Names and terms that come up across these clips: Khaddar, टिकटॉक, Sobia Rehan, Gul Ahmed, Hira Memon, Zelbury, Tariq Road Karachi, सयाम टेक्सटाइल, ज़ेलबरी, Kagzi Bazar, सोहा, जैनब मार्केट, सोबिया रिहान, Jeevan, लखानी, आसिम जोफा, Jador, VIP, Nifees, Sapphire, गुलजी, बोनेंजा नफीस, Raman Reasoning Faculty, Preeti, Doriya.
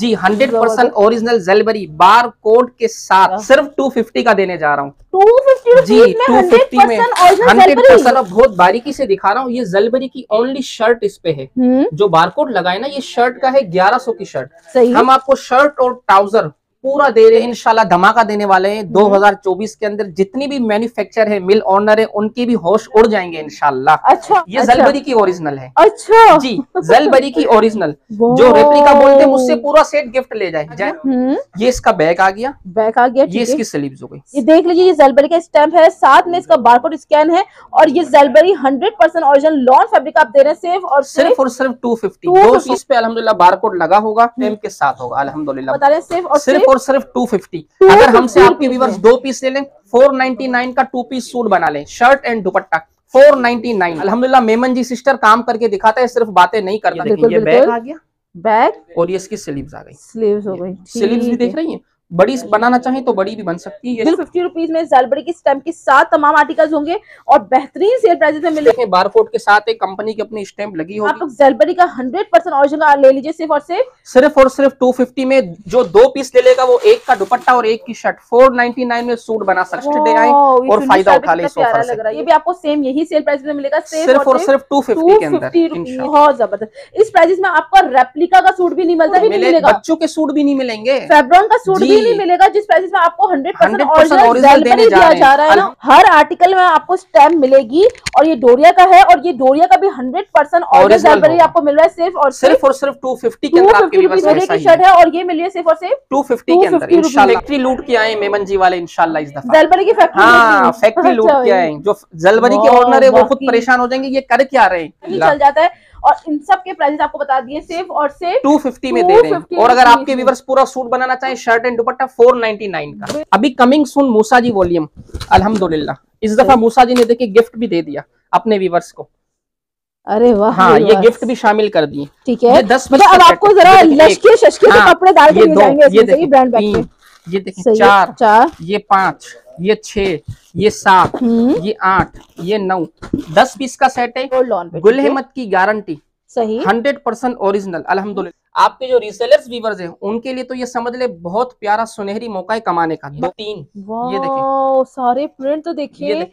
जी 100% original ज़ेलबरी bar code के साथ सिर्फ 250 का देने जा रहा हूँ। 250 में 100% बहुत बारीकी से दिखा रहा हूँ। ये ज़ेलबरी की ओनली शर्ट इस पे है, जो बारकोड लगाए ना ये शर्ट का है 1100 की शर्ट। हम आपको शर्ट और ट्राउजर पूरा दे रहे हैं, इंशाल्लाह धमाका देने वाले हैं। 2024 के अंदर जितनी भी मैन्युफैक्चर है, मिल ऑनर है, उनकी भी होश उड़ जाएंगे इंशाल्लाह। अच्छा, ये ज़ेलबरी की ओरिजिनल है। अच्छा जी, ज़ेलबरी की ओरिजिनल, जो रेप्लिका बोलते हैं मुझसे पूरा सेट गिफ्ट ले जाए। ये इसका बैग आ गया, ये इसकी स्लीव्स हो गई। ये देख लीजिए, ये ज़ेलबरी का स्टैम्प है, साथ में इसका बारकोड स्कैन है। और ये ज़ेलबरी 100% ओरिजिनल लॉन फैब्रिक आप दे रहे हैं सिर्फ और सिर्फ 250। दो चीज पे अलहमदुलिल्लाह बारकोड लगा होगा, स्टैम्प के साथ होगा अलहमदुलिल्लाह। बता रहे सिर्फ और सिर्फ 250। अगर हमसे आपके व्यूअर्स दो पीस ले लें, 499 का 2 पीस सूट बना लें, शर्ट एंड दुपट्टा 499। अल्हम्दुलिल्लाह मेमन जी सिस्टर काम करके दिखाता है, सिर्फ बातें नहीं करता। देखिए बैग आ गया, बैग और ये इसकी स्लीव्स आ गई, स्लीव्स हो गई। स्लीव्स भी देख रही हैं, बड़ी बनाना चाहे तो बड़ी भी बन सकती है। 50 रुपीज में ज़ेलबरी की स्टैम्प के साथ तमाम आर्टिकल्स होंगे और बेहतरीन सेल प्राइसेस में मिलेंगे। बारकोड के साथ एक कंपनी की अपनी स्टैम्प लगी होगी। आप लोग ज़ेलबरी का 100% ओरिजिनल ले लीजिए सिर्फ और सिर्फ 250 में। जो 2 पीस ले लेगा वो एक का दुपट्टा और एक की शर्ट 499 में सूट बना सकते हैं और फायदा उठा लेगा। ये भी आपको सेम यही सेल प्राइस में मिलेगा सिर्फ और सिर्फ 250 के अंदर। बहुत जबरदस्त इस प्राइस में आपको रेप्लिका का सूट भी नहीं मिलता, बच्चों के सूट भी नहीं मिलेंगे, फैब्रॉन का सूट नहीं मिलेगा, जिस प्राइस में आपको 100% ओरिजिनल देने जा रहा है ना। हर आर्टिकल में आपको स्टैम्प मिलेगी और ये डोरिया का है और ये डोरिया का भी 100% ओरिजिनल आपको मिल रहा है सिर्फ और सिर्फ 250 के अंदर। आपके डोरिया की शर्ट है और ये मिल रही है सिर्फ और सिर्फ 250 के अंदर। इंशाल्लाह फैक्ट्री लूट के आए मेमन जी वाले, इंशाल्लाह इस दफा ज़ेलबरी की फैक्ट्री लूट के आए। जो ज़ेलबरी के ओनर है वो खुद परेशान हो जाएंगे, ये करके आ रहे हैं। चल जाता है और इन सब के प्राइस आपको बता दिए सिर्फ और सिर्फ 250 में दे रहे हैं। और अगर आपके व्यूअर्स पूरा सूट बनाना चाहे, शर्ट एंड दुपट्टा 499 का। अभी coming soon Musa ji volume अल्हम्दुलिल्लाह। इस दफा मूसा जी ने देखिए गिफ्ट भी दे दिया अपने व्यूअर्स को। अरे वाह, हाँ ये गिफ्ट भी शामिल कर दिए। ठीक है, 10 अब आपको जरा लश्के शशके के कपड़े डाल के जाएंगे। ब्रांड बैग ये देखिए 4, ये 5, ये 6, ये 7, ये 8, ये 9, 10 पीस का सेट है। गुल अहमद की गारंटी सही 100% ओरिजिनल अल्हम्दुलिल्लाह। आपके जो रीसेलर्स व्यूअर्स हैं उनके लिए तो ये समझ ले बहुत प्यारा सुनहरी मौका है कमाने का। 2-3 ये देखिए, सारे प्रिंट तो देखिए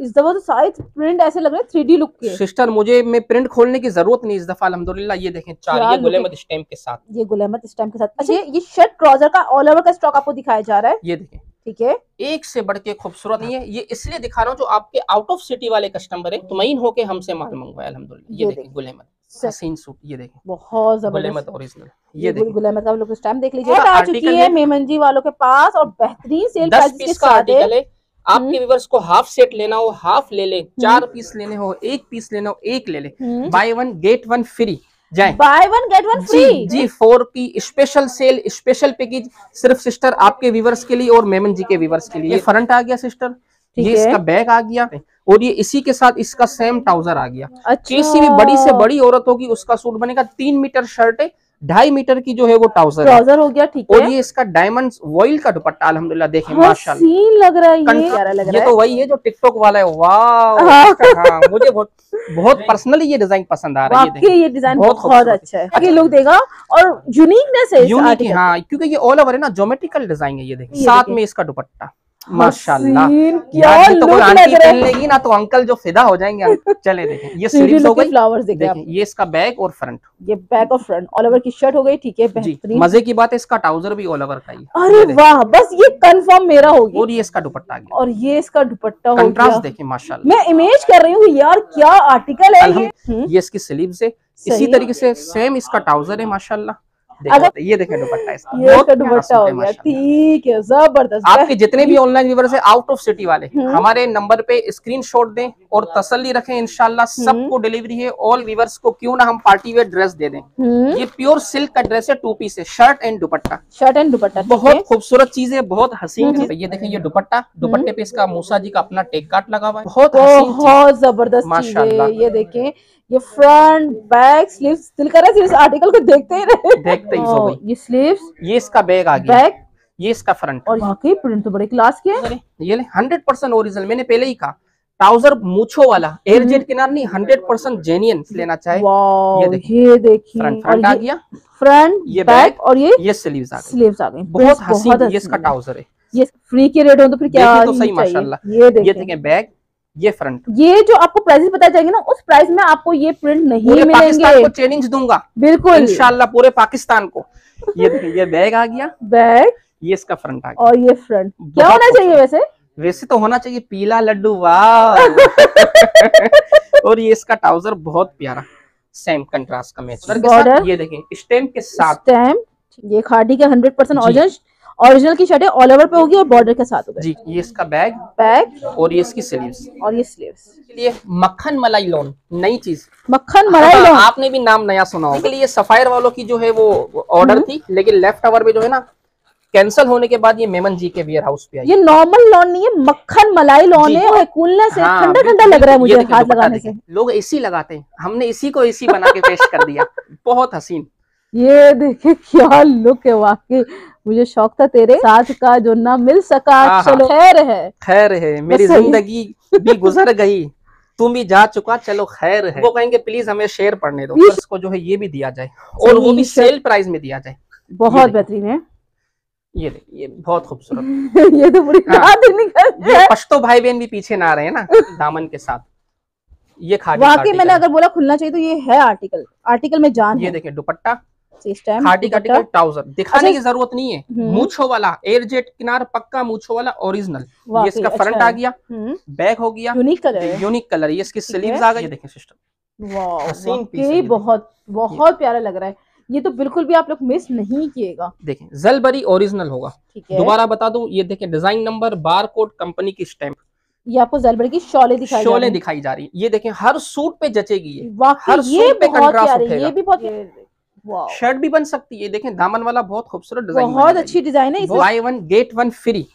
इस दफा, तो सारे प्रिंट ऐसे लग रहे हैं 3D लुक के। सिस्टर मुझे प्रिंट खोलने की जरूरत नहीं इस दफा अल्हम्दुलिल्लाह। ये देखें 4, ये गुल अहमद स्टैम्प के साथ, ये गुल अहमद स्टैम्प के साथ। अच्छा ये शर्ट ट्राउजर का ऑल ओवर का स्टॉक आपको दिखाया जा रहा है। ये देखें, ठीक है, एक से बढ़ के खूबसूरत नहीं है। ये इसलिए दिखा रहा हूँ जो आपके आउट ऑफ सिटी वाले कस्टमर है, तुमईन होके हमसे माल मंगवाए अल्हम्दुलिल्लाह। ये देखिए गुल अहमद हसीन सूट, ये देखें बहुत जबरदस्त ओरिजिनल। ये देखिए गुल अहमद का लोग स्टैम्प देख लीजिए, आ चुकी है मेमन जी वालों के पास और बेहतरीन सेल प्राइस के साथ है। आपके व्यूअर्स को हाफ सेट लेना हो हाफ ले ले, 4 पीस लेने हो 1 पीस लेना हो 1 ले ले। बाय 1 गेट 1 फ्री जाए, बाय 1 गेट 1 फ्री जी। 4 की स्पेशल सेल, स्पेशल पैकेज सिर्फ सिस्टर आपके व्यूअर्स के लिए और मेमन जी के व्यूअर्स के लिए। ये फ्रंट आ गया सिस्टर, ये इसका बैग आ गया और ये इसी के साथ इसका सेम ट्राउजर आ गया। अच्छा, किसी भी बड़ी से बड़ी औरत होगी उसका सूट बनेगा। 3 मीटर शर्ट है, 2.5 मीटर की जो है वो ट्राउजर हो गया। ठीक है, और ये इसका डायमंड वॉयल का दुपट्टा अल्हम्दुलिल्लाह। देखें माशाल्लाह सीन लग रहा है, ये तो वही है जो टिकटॉक वाला है। वाह हाँ, मुझे बहुत पर्सनली ये डिजाइन पसंद आ रहा है। ये डिजाइन बहुत अच्छा है, आगे लोग देगा और यूनिकनेस है, यूनिक है हाँ, क्योंकि ये ऑल ओवर है ना, ज्योमेट्रिकल डिजाइन है। ये देखिए साथ में इसका दुपट्टा माशाल्लाह, तो कोई आंटी पहन लेगी ना तो अंकल जो फिदा हो जाएंगे। चले देखें ये स्लीव्स हो गई, फ्लावर्स देखें, ये इसका बैग और फ्रंट, ये बैग और फ्रंट ऑल ओवर की शर्ट हो गई। ठीक है बेहतरीन, मजे की बात है इसका ट्राउजर भी ऑल ओवर का ही। अरे वाह, बस ये कंफर्म मेरा हो गया। और ये इसका दुपट्टा गया, और ये इसका दुपट्टा कंट्रास्ट देखें माशाल्लाह। मैं इमेज कर रही हूँ यार, क्या आर्टिकल है ये। इसकी स्लीव्स है, इसी तरीके से सेम इसका ट्राउजर है माशाल्लाह। अगर ये देखें दुपट्टा, इसका बहुत दुपट्टा हो गया। ठीक है जबरदस्त। आपके जितने भी ऑनलाइन व्यूअर्स हैं आउट ऑफ सिटी वाले, हमारे नंबर पे स्क्रीनशॉट दें और तसल्ली रखें, इंशाल्लाह सबको डिलीवरी है। ऑल व्यूअर्स को क्यों ना हम पार्टी वेयर ड्रेस दे दें। ये प्योर सिल्क का ड्रेस है, 2 पीस है, shirt and dupatta, shirt and dupatta. बहुत खूबसूरत चीज है, बहुत हसीन चीज। ये देखें ये दुपट्टा, दुपट्टे पे इसका मूसा जी का अपना टेक काट लगा हुआ है, बहुत जबरदस्त माशाल्लाह। ये देखें ये फ्रंट बैक स्लीव्स, दिल कर रहा है सिर्फ आर्टिकल को देखते ही रहे, देखते ही सो गई। ये स्लीव्स, ये इसका बैग आ गया, बैग, ये इसका फ्रंट। और वाकई प्रिंट तो बड़े क्लास के हैं। ये 100% ओरिजिनल, मैंने पहले ही कहा ट्राउजर मूछो वाला एयर जेट किनार नहीं, 100% जेन्युइन लेना चाहिए। ये देखिए फ्रंट आ गया, फ्रंट ये बैक और ये स्लीव्स आ गई। बहुत हसीन ये इसका ट्राउजर है। ये फ्री के रेट हो तो फिर क्या तो सही माशाल्लाह। ये देखें बैक, ये फ्रंट। ये जो आपको प्राइसेस बताए जाएंगे ना उस प्राइस में आपको ये प्रिंट नहीं मिलेंगे। पाकिस्तान को चैलेंज दूंगा बिल्कुल इंशाल्लाह, पूरे पाकिस्तान को। ये देखिए ये बैग आ गया, बैग ये इसका फ्रंट आ गया और ये फ्रंट। क्या होना चाहिए वैसे? वैसे तो होना चाहिए पीला लड्डू, वाह। और ये इसका ट्राउजर बहुत प्यारा, सेम कंट्रास्ट का मैच के साथ। ये देखें स्टैम्प के साथ, स्टैम्प ये खादी का 100% ओरिजिनल की शर्ट है, ऑल ओवर पे होगी और बॉर्डर के साथ होगी। जी ये इसका बैग और ये इसकी स्लीव्स और ये स्लीव्स। के लिए मक्खन मलाई लोन, नई चीज मक्खन मलाई लोन, आपने भी नाम नया सुना होगा। इसके लिए सफायर वालों की जो है वो ऑर्डर थी, लेकिन लेफ्ट ओवर में जो है ना कैंसिल होने के बाद ये मेमन जी के वेयर हाउस पे आई। ये नॉर्मल लॉन नहीं है, मक्खन मलाई लॉन है और कूलनेस है। ठंडा ठंडा लग रहा है मुझे हाथ लगाने से। लोग एसी लगाते हैं, हमने इसी को एसी बना के पेश कर दिया। बहुत हसीन ये देखे, क्या लुक है वाकई। मुझे शौक था तेरे साथ का जो ना मिल सका। चलो खैर है मेरी जिंदगी भी गुजर गई, तुम भी जा चुका, चलो खैर है। वो कहेंगे प्लीज हमें शेयर पढ़ने दो, इसको जो है ये भी दिया जाए और वो भी सेल प्राइस में दिया जाए। बहुत बेहतरीन है ये बहुत खूबसूरत। ये तो पूरी बात ही निकल ये पश्तो भाई बहन भी पीछे ना रहे ना दामन के साथ। ये खादी वाकई मैंने अगर बोला खुलना चाहिए तो ये है आर्टिकल में जान। ये देखिए दुपट्टा खादी का ट्राउजर, दिखाने की जरूरत नहीं है। मूछों वाला एयरजेट किनार, पक्का मूछों वाला ओरिजिनल। ये इसका फ्रंट आ गया, बैक हो गया, यूनिक कलर। ये इसकी स्लीव्स आ गई। देखिए सिस्टम वाह, बहुत बहुत प्यारा लग रहा है। ये तो बिल्कुल भी आप लोग मिस नहीं किएगा। देखें ज़लबरी ओरिजिनल होगा, दोबारा बता दो। ये देखें डिजाइन नंबर, बारकोड, कंपनी की स्टैंप। ये आपको ज़लबरी की शॉले दिखाई जा रही है। ये देखें हर सूट पे जचेगी ये, हर सूट पे कंट्रास्ट उठेगा। ये भी बहुत शर्ट भी बन सकती है। देखें दामन वाला बहुत खूबसूरत डिजाइन, बहुत अच्छी डिजाइन है। Buy one get one free.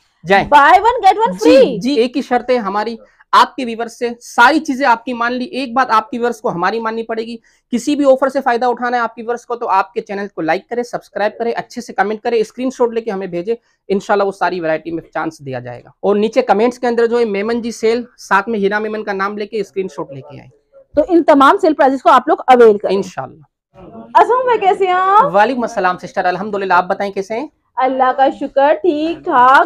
जी एक ही शर्त है हमारी आपके व्यूअर्स से, सारी चीजें आपकी मान ली, एक बात आपकी व्यूअर्स को हमारी माननी पड़ेगी। किसी भी ऑफर से फायदा उठाना है आपकी व्यूअर्स को तो आपके चैनल को लाइक करें, सब्सक्राइब करें, अच्छे से कमेंट करें, स्क्रीनशॉट लेके हमें भेजें। इंशाल्लाह वो सारी वैरायटी में चांस दिया जाएगा। और नीचे कमेंट्स के अंदर जो है मेमन जी सेल, साथ में हीरा मेमन का नाम लेके स्क्रीनशॉट लेके आए तो इन तमाम सेल प्राइजेस को आप लोग अवेल करें इंशाल्लाह। अस्सलाम वालेकुम, कैसे हैं आप? वालेकुम अस्सलाम सिस्टर, अल्हम्दुलिल्लाह। आप बताएं कैसे हैं? अल्लाह का शुक्र, ठीक ठाक।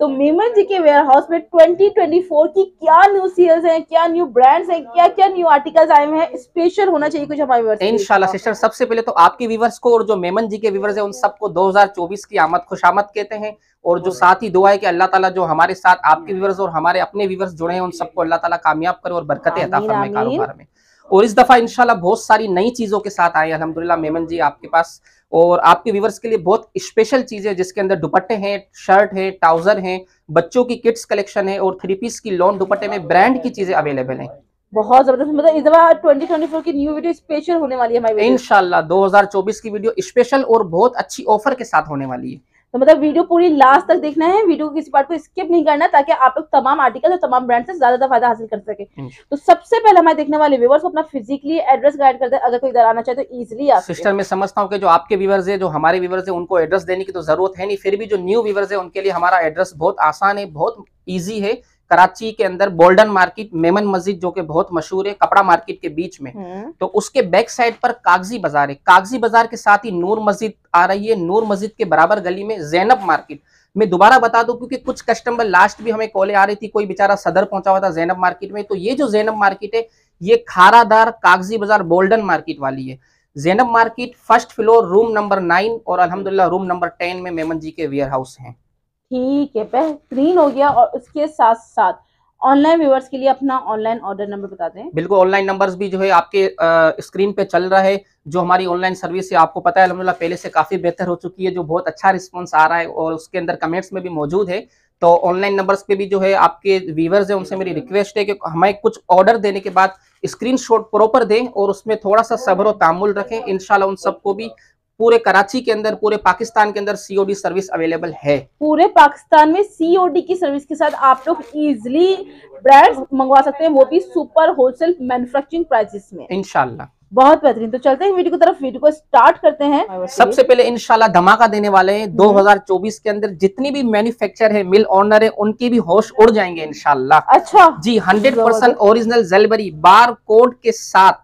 तो मेमन जी के वेयर हाउस में 2024 की क्या न्यू सेल्स हैं, क्या न्यू ब्रांड्स हैं, क्या क्या न्यू आर्टिकल्स आए हैं, स्पेशल होना चाहिए कुछ हमारे व्यूअर्स इंशाल्लाह। सिस्टर सबसे पहले तो आपके व्यूअर्स को और जो मेमन जी के व्यूअर्स हैं उन सबको 2024 की आमद खुशामद कहते हैं। और जो साथ ही दुआ है कि अल्लाह ताला जो हमारे साथ आपके व्यूअर्स और हमारे अपने व्यूअर्स जुड़े हैं उन सबको अल्लाह ताला कामयाब करे और बरकतें अता फरमाए कारोबार में। और इस दफा इंशाल्लाह बहुत सारी नई चीजों के साथ आए अल्हम्दुलिल्लाह मेमन जी आपके पास। और आपके व्यूअर्स के लिए बहुत स्पेशल चीजें जिसके अंदर दुपट्टे हैं, शर्ट है, ट्राउजर हैं, बच्चों की किड्स कलेक्शन है और थ्री पीस की लॉन दुपट्टे में ब्रांड की चीजें अवेलेबल हैं। बहुत जबरदस्त, मतलब इस दफा 2024 की न्यू वीडियो स्पेशल होने वाली है हमारी इंशाल्लाह। 2024 की वीडियो स्पेशल और बहुत अच्छी ऑफर के साथ होने वाली है। तो मतलब वीडियो पूरी लास्ट तक देखना है, वीडियो को किसी पार्ट को स्किप नहीं करना, ताकि आप लोग तमाम आर्टिकल और तमाम ब्रांड से ज्यादा फायदा हासिल कर सके। तो सबसे पहले हमारे देखने वाले व्यूअर्स को अपना फिजिकली एड्रेस गाइड कर दे, अगर कोई इधर आना चाहे तो इजीली आप। सिस्टर मैं समझता हूँ कि जो आपके व्यूअर्स है, जो हमारे व्यूअर्स है, उनको एड्रेस देने की तो जरूरत है नहीं, फिर भी जो न्यू व्यूअर्स है उनके लिए हमारा एड्रेस बहुत आसान है, बहुत ईजी है। कराची के अंदर गोल्डन मार्केट, मेमन मस्जिद जो कि बहुत मशहूर है, कपड़ा मार्केट के बीच में, तो उसके बैक साइड पर कागजी बाजार है। कागजी बाजार के साथ ही नूर मस्जिद आ रही है, नूर मस्जिद के बराबर गली में जैनब मार्केट। मैं दोबारा बता दूं क्योंकि कुछ कस्टमर लास्ट भी हमें कॉलें आ रही थी, कोई बेचारा सदर पहुंचा हुआ था जैनब मार्केट में। तो ये जो जैनब मार्केट है ये खारादार कागजी बाजार गोल्डन मार्केट वाली है। जैनब मार्केट first floor room number 9 और अल्हम्दुलिल्लाह रूम नंबर 10 में मेमन जी के वेयर हाउस है। ठीक है, बेहतरीन हो गया। और उसके साथ साथ ऑनलाइन व्यूअर्स के लिए अपना ऑनलाइन ऑर्डर नंबर बताते हैं। बिल्कुल, ऑनलाइन नंबर्स भी जो है आपके स्क्रीन पे चल रहा है। जो हमारी ऑनलाइन सर्विस है आपको पता है अल्हम्दुलिल्लाह पहले से काफी बेहतर हो चुकी है, जो बहुत अच्छा रिस्पांस आ रहा है और उसके अंदर कमेंट्स में भी मौजूद है। तो ऑनलाइन नंबर्स पे भी जो है आपके व्यूअर्स है उनसे मेरी रिक्वेस्ट है कि हमें कुछ ऑर्डर देने के बाद स्क्रीनशॉट प्रॉपर दें और उसमें थोड़ा सा सब्र और तामुल रखें। इंशाल्लाह उन सबको भी पूरे कराची के अंदर, पूरे पाकिस्तान के अंदर सीओडी सर्विस अवेलेबल है। पूरे पाकिस्तान में सीओडी की सर्विस के साथ आप लोग इजीली ब्रांड्स मंगवा सकते हैं, वो भी सुपर होलसेल मैन्युफैक्चरिंग प्राइसेस में इंशाल्लाह। बहुत बेहतरीन। तो चलते हैं वीडियो की तरफ, वीडियो को स्टार्ट करते हैं। सबसे पहले इंशाल्लाह धमाका देने वाले हैं। 2024 के अंदर जितनी भी मैन्युफैक्चर है, मिल ऑनर है, उनकी भी होश उड़ जाएंगे इंशाल्लाह। अच्छा जी, 100% ओरिजिनल ज़ेलबरी बार कोड के साथ।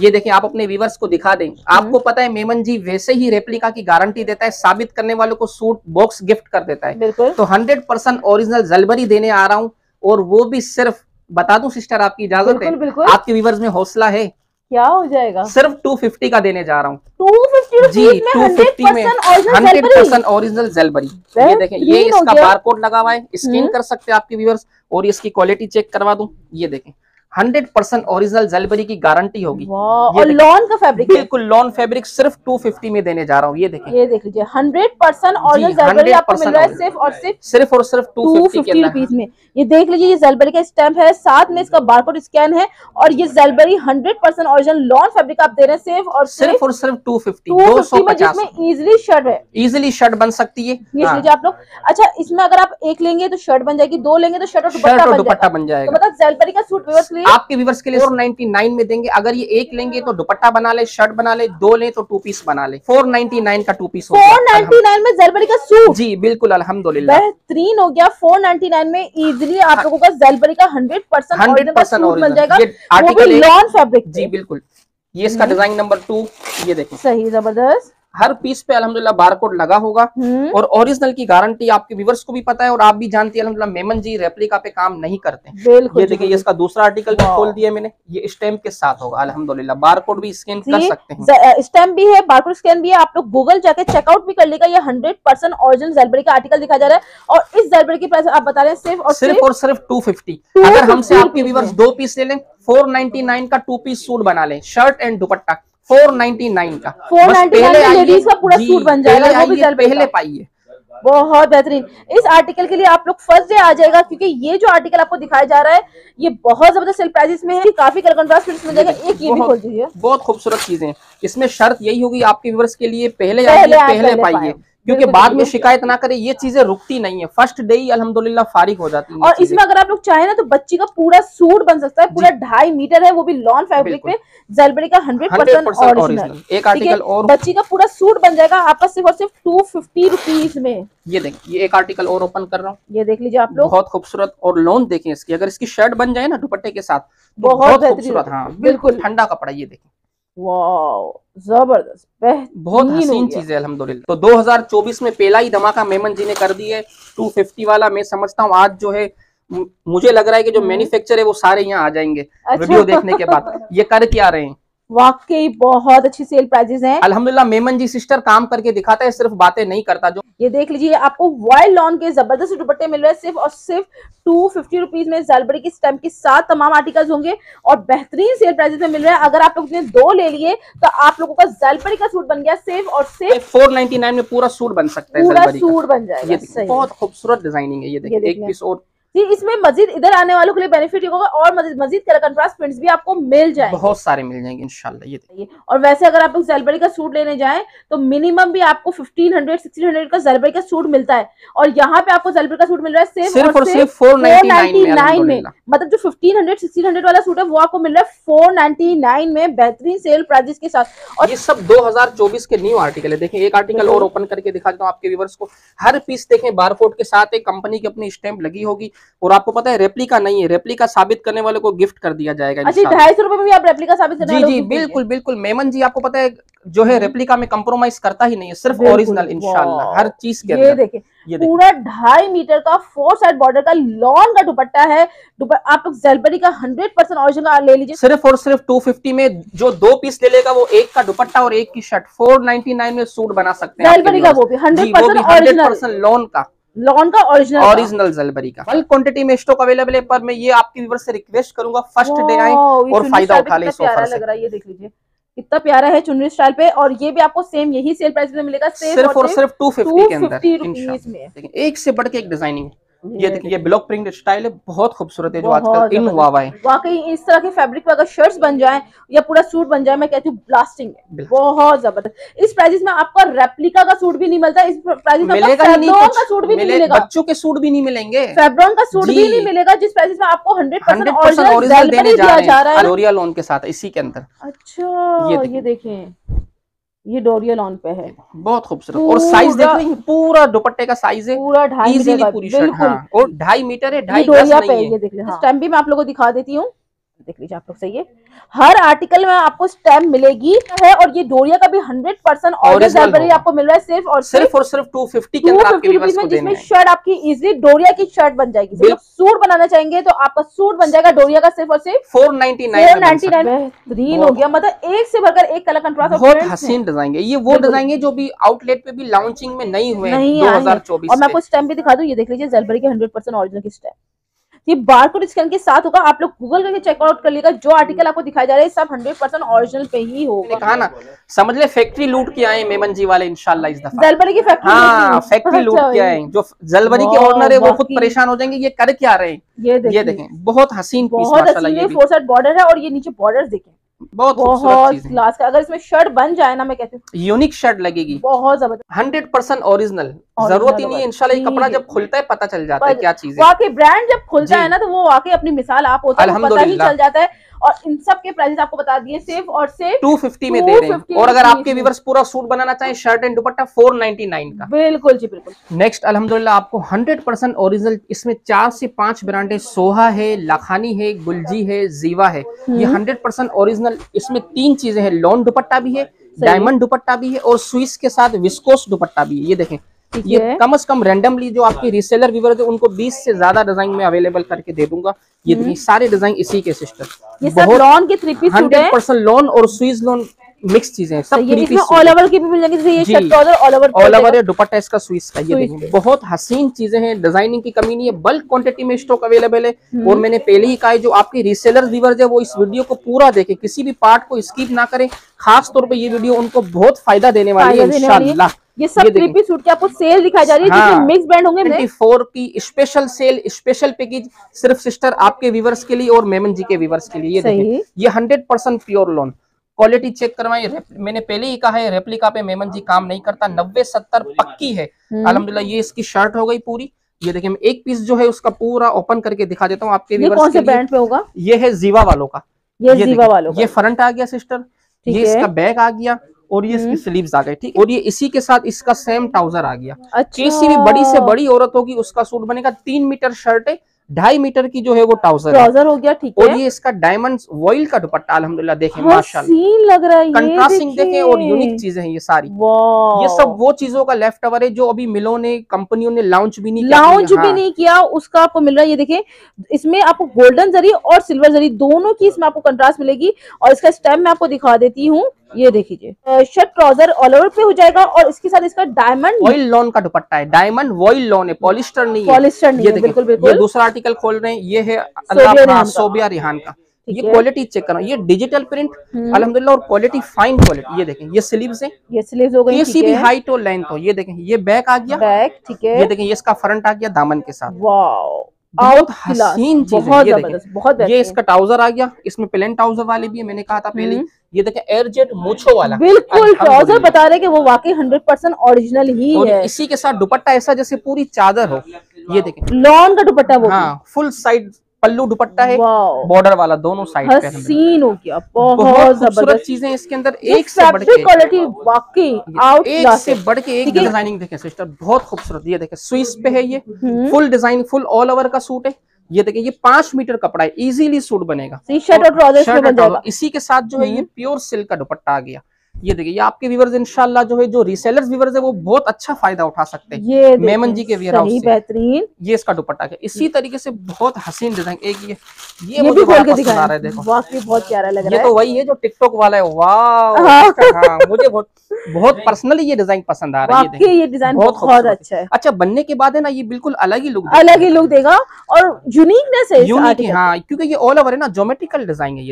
ये देखें, आप अपने व्यूवर्स को दिखा दें। आपको पता है मेमन जी वैसे ही रेप्लिका की गारंटी देता है, साबित करने वालों को सूट बॉक्स गिफ्ट कर देता है। तो 100% ओरिजिनल ज़ेलबरी देने आ रहा हूँ, और वो भी सिर्फ, बता दूं सिस्टर आपकी इजाजत है, आपके व्यूवर्स में हौसला है, क्या हो जाएगा, सिर्फ 250 का देने जा रहा हूँ। 250 में 100% ओरिजिनल ज़ेलबरी। ये देखें, ये इसका बारकोड लगा हुआ है, स्कैन कर सकते हैं आपके व्यूवर्स। और इसकी क्वालिटी चेक करवा दूं, ये देखें 100% ओरिजिनल ज़ेलबरी की गारंटी होगी, और लॉन का फैब्रिक, बिल्कुल लॉन फैब्रिक, सिर्फ 250 में देने जा रहा हूँ। ये देखें, ये देख लीजिए, 100% ओरिजिनल ज़ेलबरी आपको मिल रहा है सिर्फ और सिर्फ 250 रुपीस में। ये देख लीजिए, ये ज़ेलबरी का स्टैम्प है, साथ में इसका बारकोड स्कैन है, और ये ज़ेलबरी 100% ओरिजिनल लॉन फैब्रिक आप दे रहे हैं सिर्फ और सिर्फ 250 में। इजिली शर्ट है, इजिली शर्ट बन सकती है, ये लीजिए आप लोग। अच्छा, इसमें अगर आप एक लेंगे तो शर्ट बन जाएगी, दो लेंगे तो शर्ट और दुपट्टा बन जाएगा। मतलब ज़ेलबरी का सूट आपके व्यूवर्स के लिए 499 में देंगे। अगर ये एक लेंगे तो दुपट्टा बना ले, शर्ट बना ले, दो ले तो टू पीस बना ले। 499 का टू पीस, 499 में ज़ेलबरी का सूट, जी बिल्कुल, अल्हम्दुलिल्लाह बेहतरीन हो गया। 499 में इजीली आप लोगों का ज़ेलबरी का 100% बन जाएगा, लॉन फैब्रिक, जी बिल्कुल। ये इसका डिजाइन नंबर 2, ये देखें, सही जबरदस्त, हर पीस पे अल्हम्दुलिल्लाह बारकोड लगा होगा, और ओरिजिनल की गारंटी आपके व्यूवर्स को भी पता है, और आप भी जानती है अल्हम्दुलिल्लाह मेमन जी रेप्लिका पे काम नहीं करते। ये देखिए, ये इसका दूसरा आर्टिकल भी खोल दिया मैंने, ये स्टैम्प के साथ होगा अल्हम्दुलिल्लाह, बारकोड भी स्कैन कर सकते हैं, स्टैम्प भी है, बारकोड स्कैन भी है। आप लोग गूगल जाके चेकआउट भी कर लेगा। ये 100% ओरिजिनल ज़ेलबरी का आर्टिकल दिखा जा रहा है, और इस ज़ेलबरी की प्राइस आप बता रहे हैं सिर्फ और सिर्फ 250। अगर हमसे आपके व्यूवर्स 2 पीस ले लें, 499 का 2 पीस सूट बना लें, शर्ट एंड दुपट्टा, 499 का, 499 लेडीज का पूरा सूट बन जाएगा, वो भी पहले पाइए। बहुत बेहतरीन। इस आर्टिकल के लिए आप लोग फर्स्ट डे आ जाएगा, क्योंकि ये जो आर्टिकल आपको दिखाया जा रहा है ये बहुत जबरदस्त सेल प्राइस में है, काफी कलर कंट्रास्ट मिल जाएगा। एक ये भी खोल दीजिए, बहुत खूबसूरत चीजें। इसमें शर्त यही होगी आपके व्यूअर्स के लिए, पहले आइए पहले पाइए, क्योंकि बाद में शिकायत ना करे, ये चीजें रुकती नहीं है, फर्स्ट डे ही अल्हम्दुलिल्लाह फारिग हो जाती है। और इसमें अगर आप लोग चाहे ना तो बच्ची का पूरा सूट बन सकता है, पूरा 2.5 मीटर है, वो भी लॉन फैब्रिक में, ज़ेलबरी का 100% ओरिजिनल। एक आर्टिकल और, बच्ची का पूरा सूट बन जाएगा आपका सिर्फ 250 रुपीज में। ये देखिए, एक आर्टिकल और ओपन कर रहा हूँ, ये देख लीजिए आप लोग, बहुत खूबसूरत, और लॉन देखें इसकी, अगर इसकी शर्ट बन जाए ना दुपट्टे के साथ, बहुत खूबसूरत, हाँ बिल्कुल ठंडा कपड़ा। ये देखें, वाओ जबरदस्त, बहुत हसीन चीज है अल्हम्दुलिल्लाह। तो 2024 में पहला ही धमाका मेमन जी ने कर दी है 250 वाला। मैं समझता हूँ आज जो है, मुझे लग रहा है कि जो मैन्युफैक्चर है वो सारे यहाँ आ जाएंगे। अच्छा। वीडियो देखने के बाद ये कर क्या रहे हैं, वाकई बहुत अच्छी सेल प्राइजेस हैं अल्हम्दुलिल्लाह। मेमन जी सिस्टर काम करके दिखाता है, सिर्फ बातें नहीं करता। जो ये देख लीजिए, आपको वाइल्ड लॉन के जबरदस्त दुपट्टे मिल रहे हैं सिर्फ और सिर्फ 250 रुपीज में, ज़ेलबरी की स्टैम्प के साथ तमाम आर्टिकल्स होंगे, और बेहतरीन सेल प्राइजेस में मिल रहे हैं। अगर आप लोग ने 2 ले लिए तो आप लोगों का ज़ेलबरी का सूट बन गया सिर्फ 499 में, पूरा सूट बन सकता है, पूरा सूट बन जाएगा। बहुत खूबसूरत डिजाइनिंग है, ये देखिए एक पीस। और इसमें मजीद इधर आने वालों के लिए बेनिफिट होगा, और मजीद कलर कंट्रास्ट प्रिंट्स भी आपको मिल जाएंगे, बहुत सारे मिल जाएंगे इंशाल्लाह। ये और वैसे अगर आप लोग ज़ेलबरी का सूट लेने जाएं तो मिनिमम भी आपको 1500-1600 का ज़ेलबरी का सूट मिलता है, और यहाँ पे आपको ज़ेलबरी का सूट मिल रहा है सिर्फ 499 में। मतलब जो 1500-1600 वाला सूट है वो आपको मिल रहा है 499 में, बेहतरीन सेल प्राइजेस के साथ। और ये सब 2024 के न्यू आर्टिकल है। देखिए, एक आर्टिकल और ओपन करके दिखा देता हूँ आपके व्यूअर्स को। हर पीस देखें बारकोड के साथ है, कंपनी की अपनी स्टैंप लगी होगी, और आपको पता है रेप्लिका नहीं है, रेप्लिका साबित करने वाले को गिफ्ट कर दिया जाएगा। अच्छा, 250 रुपए में भी आप रेप्लिका साबित करने वाले, जी बिल्कुल बिल्कुल। मेमन जी आपको पता है जो है रेप्लिका में कम्प्रोमाइज करता ही नहीं है, सिर्फ ओरिजिनल इंशाल्लाह हर चीज के अंदर। ये देखिए, पूरा 2.5 मीटर का 4 साइड बॉर्डर का लॉन का दुपट्टा है। आप लोग ज़ेलबरी का 100% ओरिजिनल ले लीजिए सिर्फ और सिर्फ 250 में। जो 2 पीस ले लेगा वो एक का दुपट्टा और एक की शर्ट, 499 में सूट बना सकते हैं ज़ेलबरी का, वो भी 100% लॉन का, ओरिजिनल ज़ेलबरी का। फुल क्वांटिटी में स्टॉक अवेलेबल है, पर मैं ये आपके व्यूअर्स से रिक्वेस्ट करूंगा फर्स्ट डे आए और फायदा उठा लें इस ऑफर से। लग रहा है, ये देख लीजिए कितना प्यारा है चुनरी स्टाइल पे, और ये भी आपको सेम यही सेल प्राइस में मिलेगा सिर्फ और सिर्फ 250 के अंदर। एक से बढ़ के एक डिजाइनिंग है, ये देखिए ये ब्लॉक प्रिंट स्टाइल है, बहुत खूबसूरत है जो आजकल इन हुआ हुआ है। वाकई इस तरह के फैब्रिक पे अगर शर्ट्स बन जाए या पूरा सूट बन जाए, मैं कहती हूँ ब्लास्टिंग है, बहुत जबरदस्त। इस प्राइस में आपको रेप्लिका का सूट भी नहीं मिलता, इस प्राइस में सूट भी नहीं मिलेगा, बच्चों के सूट भी नहीं मिलेंगे, फैब्रॉन का सूट भी नहीं मिलेगा, जिस प्राइस में आपको 100% ओरिजिनल देने जा रहा है डोरिया लॉन के साथ इसी के अंदर। अच्छा ये देखें, ये डोरिया लॉन पे है, बहुत खूबसूरत। और साइज देखो, पूरा दुपट्टे का साइज है, पूरा 2.5 मीटर, हाँ। और 2.5 मीटर है, 2.5 आप लोगों को दिखा देती हूँ, देख लीजिए आप लोग। सही है, हर आर्टिकल में आपको स्टैम्प मिलेगी है। और ये डोरिया का भी 100% ऑरिजिनल आपको मिल रहा है सिर्फ और सिर्फ 250 के अंदर आपके व्यूअर्स को देना है। जिसमें शर्ट आपकी इजीली डोरिया की शर्ट बन जाएगी। जो लोग सूट बनाना चाहेंगे तो आपका सूट बन जाएगा डोरिया का सिर्फ और सिर्फ 499 में। बेहतरीन हो गया, मतलब एक से बढ़कर एक कलर कंट्रास्ट, बहुत हसीन डिजाइन है। ये वो डिजाइन है जो भी आउटलेट पे भी लॉन्चिंग में नहीं हुए 2024। और मैं आपको स्टैम्प भी दिखा दूं, ये देख लीजिए ज़ेलबरी के 100% ओरिजिनल की स्टैम्प। ये बारकोड स्कैन के साथ होगा, आप लोग गूगल करके चेकआउट कर लीजिएगा। जो आर्टिकल आपको दिखाया जा रहा है सब 100% ओरिजिनल पे ही होगा। कहा ना, समझ ले फैक्ट्री लूट के आए मेमन जी वाले इंशाल्लाह इस दफा। ज़ेलबरी की फैक्ट्री, हाँ, फैक्ट्री लूट के आए। जो ज़ेलबरी के ऑनर है वो खुद परेशान हो जाएंगे, ये कर क्या रहे हैं। ये देखें, बहुत हसीन बॉर्डर है और ये नीचे बॉर्डर देखें, बहुत क्लास का। अगर इसमें शर्ट बन जाए ना, मैं कहती हूँ यूनिक शर्ट लगेगी, बहुत जबरदस्त। 100% ओरिजिनल, जरूरत ही नहीं है। इंशाल्लाह ये कपड़ा जब खुलता है पता चल जाता है क्या चीज है। वाकई ब्रांड जब खुलता है ना तो वो वाकई अपनी मिसाल आप होता है, पता ही चल जाता है। और इन सब के प्राइस आपको बता दिए सिर्फ और सिर्फ 250 में दे रहे हैं। और अगर आपके व्यूअर्स पूरा सूट बनाना चाहे, शर्ट एंड दुपट्टा 499 का। बिल्कुल जी बिल्कुल। नेक्स्ट अल्हम्दुलिल्लाह आपको 100% ओरिजिनल, इसमें 4 से 5 ब्रांड है। सोहा है, लखानी है, गुलजी है, जीवा है। ये 100% ओरिजिनल, इसमें 3 चीजें हैं। लॉन दुपट्टा भी है, डायमंड दुपट्टा भी है और स्विस के साथ विस्कोस दुपट्टा भी है। ये देखें, ये कम से कम रैंडमली जो आपके रीसेलर व्यूअर्स हैं उनको 20 से ज्यादा डिजाइन में अवेलेबल करके दे दूंगा। ये सारे डिजाइन इसी के सिस्टम, ये सब लॉन के 100% लॉन और स्विस लॉन मिक्स चीजें सब। इसमें ऑल ओवर की भी मिल जाएंगे, जैसे ये शर्ट ट्राउजर ऑल ओवर है, दुपट्टा इसका स्विस का। ये देखिए बहुत हसीन चीजें हैं, डिजाइनिंग की कमी नहीं है, बल्क क्वांटिटी में स्टॉक अवेलेबल है। और मैंने पहले ही कहा है जो आपके रीसेलर व्यूअर्स है वो इस वीडियो को पूरा देखें, किसी भी पार्ट को स्किप ना करें। खास तौर पे ये वीडियो उनको बहुत फायदा देने वाली है इंशाल्लाह। ये सब थ्री पीस सूट की आपको सेल दिखाई जा रही है, हाँ, जिसमें मिक्स ब्रांड होंगे। 24 की स्पेशल सेल, स्पेशल पैकेज सिर्फ सिस्टर आपके व्यूअर्स के लिए और मेमन जी के व्यूअर्स के लिए। ये देखिए ये 100% प्योर लॉन, क्वालिटी चेक करवाएं। मैंने पहले ही कहा है रेप्लिका पे मेमन जी काम नहीं करता, 90-70 पक्की है अल्हम्दुलिल्लाह। ये इसकी शर्ट हो गई पूरी, ये देखिए मैं एक पीस जो है उसका पूरा ओपन करके दिखा देता हूँ आपके व्यूअर्स के लिए। कौन से ब्रांड पे होगा? ये है जीवा वालों का, ये फ्रंट आ गया सिस्टर, ये इसका बैक आ गया और ये इसकी स्लीव्स आ गए, ठीक। और ये इसी के साथ इसका सेम ट्राउजर आ गया। अच्छा। किसी भी बड़ी से बड़ी औरत होगी उसका सूट बनेगा। 3 मीटर शर्ट है, 2.5 मीटर की जो है वो ट्राउजर हो गया, ठीक है। और ये इसका डायमंड वॉयल का दुपट्टा अल्हम्दुलिल्लाह देखें, माशाल्लाह लग रहा है, कंट्रास्टिंग देखें और यूनिक चीजें हैं ये सारी। ये सब वो चीजों का लेफ्ट ओवर है जो अभी मिलों ने, कंपनियों ने लॉन्च भी नहीं किया, उसका आपको मिल रहा है। ये देखें, इसमें आपको गोल्डन जरी और सिल्वर जरी दोनों की इसमें आपको कंट्रास्ट मिलेगी। और इसका स्टैम्प मैं आपको दिखा देती हूँ, ये देखिए शर्ट ट्राउजर ऑल ओवर पे हो जाएगा और इसके साथ इसका डायमंड वॉयल लॉन का दुपट्टा है। डायमंड वॉयल लॉन है, पॉलिस्टर नहीं है, बिल्कुल बिल्कुल। ये दूसरा आर्टिकल खोल रहे हैं, ये है सोबिया रिहान का। ये क्वालिटी चेक करो, ये डिजिटल प्रिंट अल्हम्दुलिल्लाह और क्वालिटी फाइन क्वालिटी। ये देखें ये स्लीव्स हैं, ये स्लीव्स हो गई, किसी भी हाइट और लेंथ हो। ये देखें ये बैक आ गया, बैक ठीक है। ये देखें ये इसका फ्रंट आ गया दामन के साथ, वाओ बहुत हसीन चीज है। ये बहुत, ये इसका ट्राउजर आ गया, इसमें प्लेन ट्राउजर वाले भी है, मैंने कहा था पहले। ये देखें एयरजेट मूछो वाला, बिल्कुल ट्राउजर बता रहे कि वो वाकई 100% ओरिजिनल ही है। इसी के साथ दुपट्टा ऐसा जैसे पूरी चादर हो। ये देखें लॉन का दुपट्टा, वो हाँ फुल साइड पल्लू दुपट्टा है, बॉर्डर वाला दोनों साइड पे हसीन हो गया। बहुत खूबसूरत चीजें इसके अंदर, एक से बढ़ के क्वालिटी, वाकई एक से बढ़ के एक। डिजाइनिंग देखें सिस्टर बहुत खूबसूरत, ये देखें स्विस पे है, ये full design full all over का सूट है। ये देखिए ये 5 मीटर कपड़ा है, इजीली सूट बनेगा, शर्ट और ट्राउजर बन जाएगा। इसी के साथ जो है ये प्योर सिल्क का दुपट्टा आ गया। ये देखिए ये आपके व्यूअर्स इंशाल्लाह जो है, जो रीसेलर्स व्यूअर्स है वो बहुत अच्छा फायदा उठा सकते हैं मेमन जी के वेयरहाउस से। बेहतरीन, ये इसका दुपट्टा है। इसी तरीके से बहुत हसीन डिजाइन एक ये भी खोल के दिखा रहा है, देखो वाकई बहुत प्यारा लग रहा है। ये तो वही है जो टिकटॉक वाला है, वाह मुझे बहुत पर्सनली ये डिजाइन पसंद आ रहा है। ये डिजाइन बहुत अच्छा है। अच्छा बनने के बाद है ना ये बिल्कुल अलग ही लुक देगा और यूनिकनेस है, यूनिक है हाँ, क्योंकि ये ऑल ओवर है ना, ज्योमेट्रिकल डिजाइन है।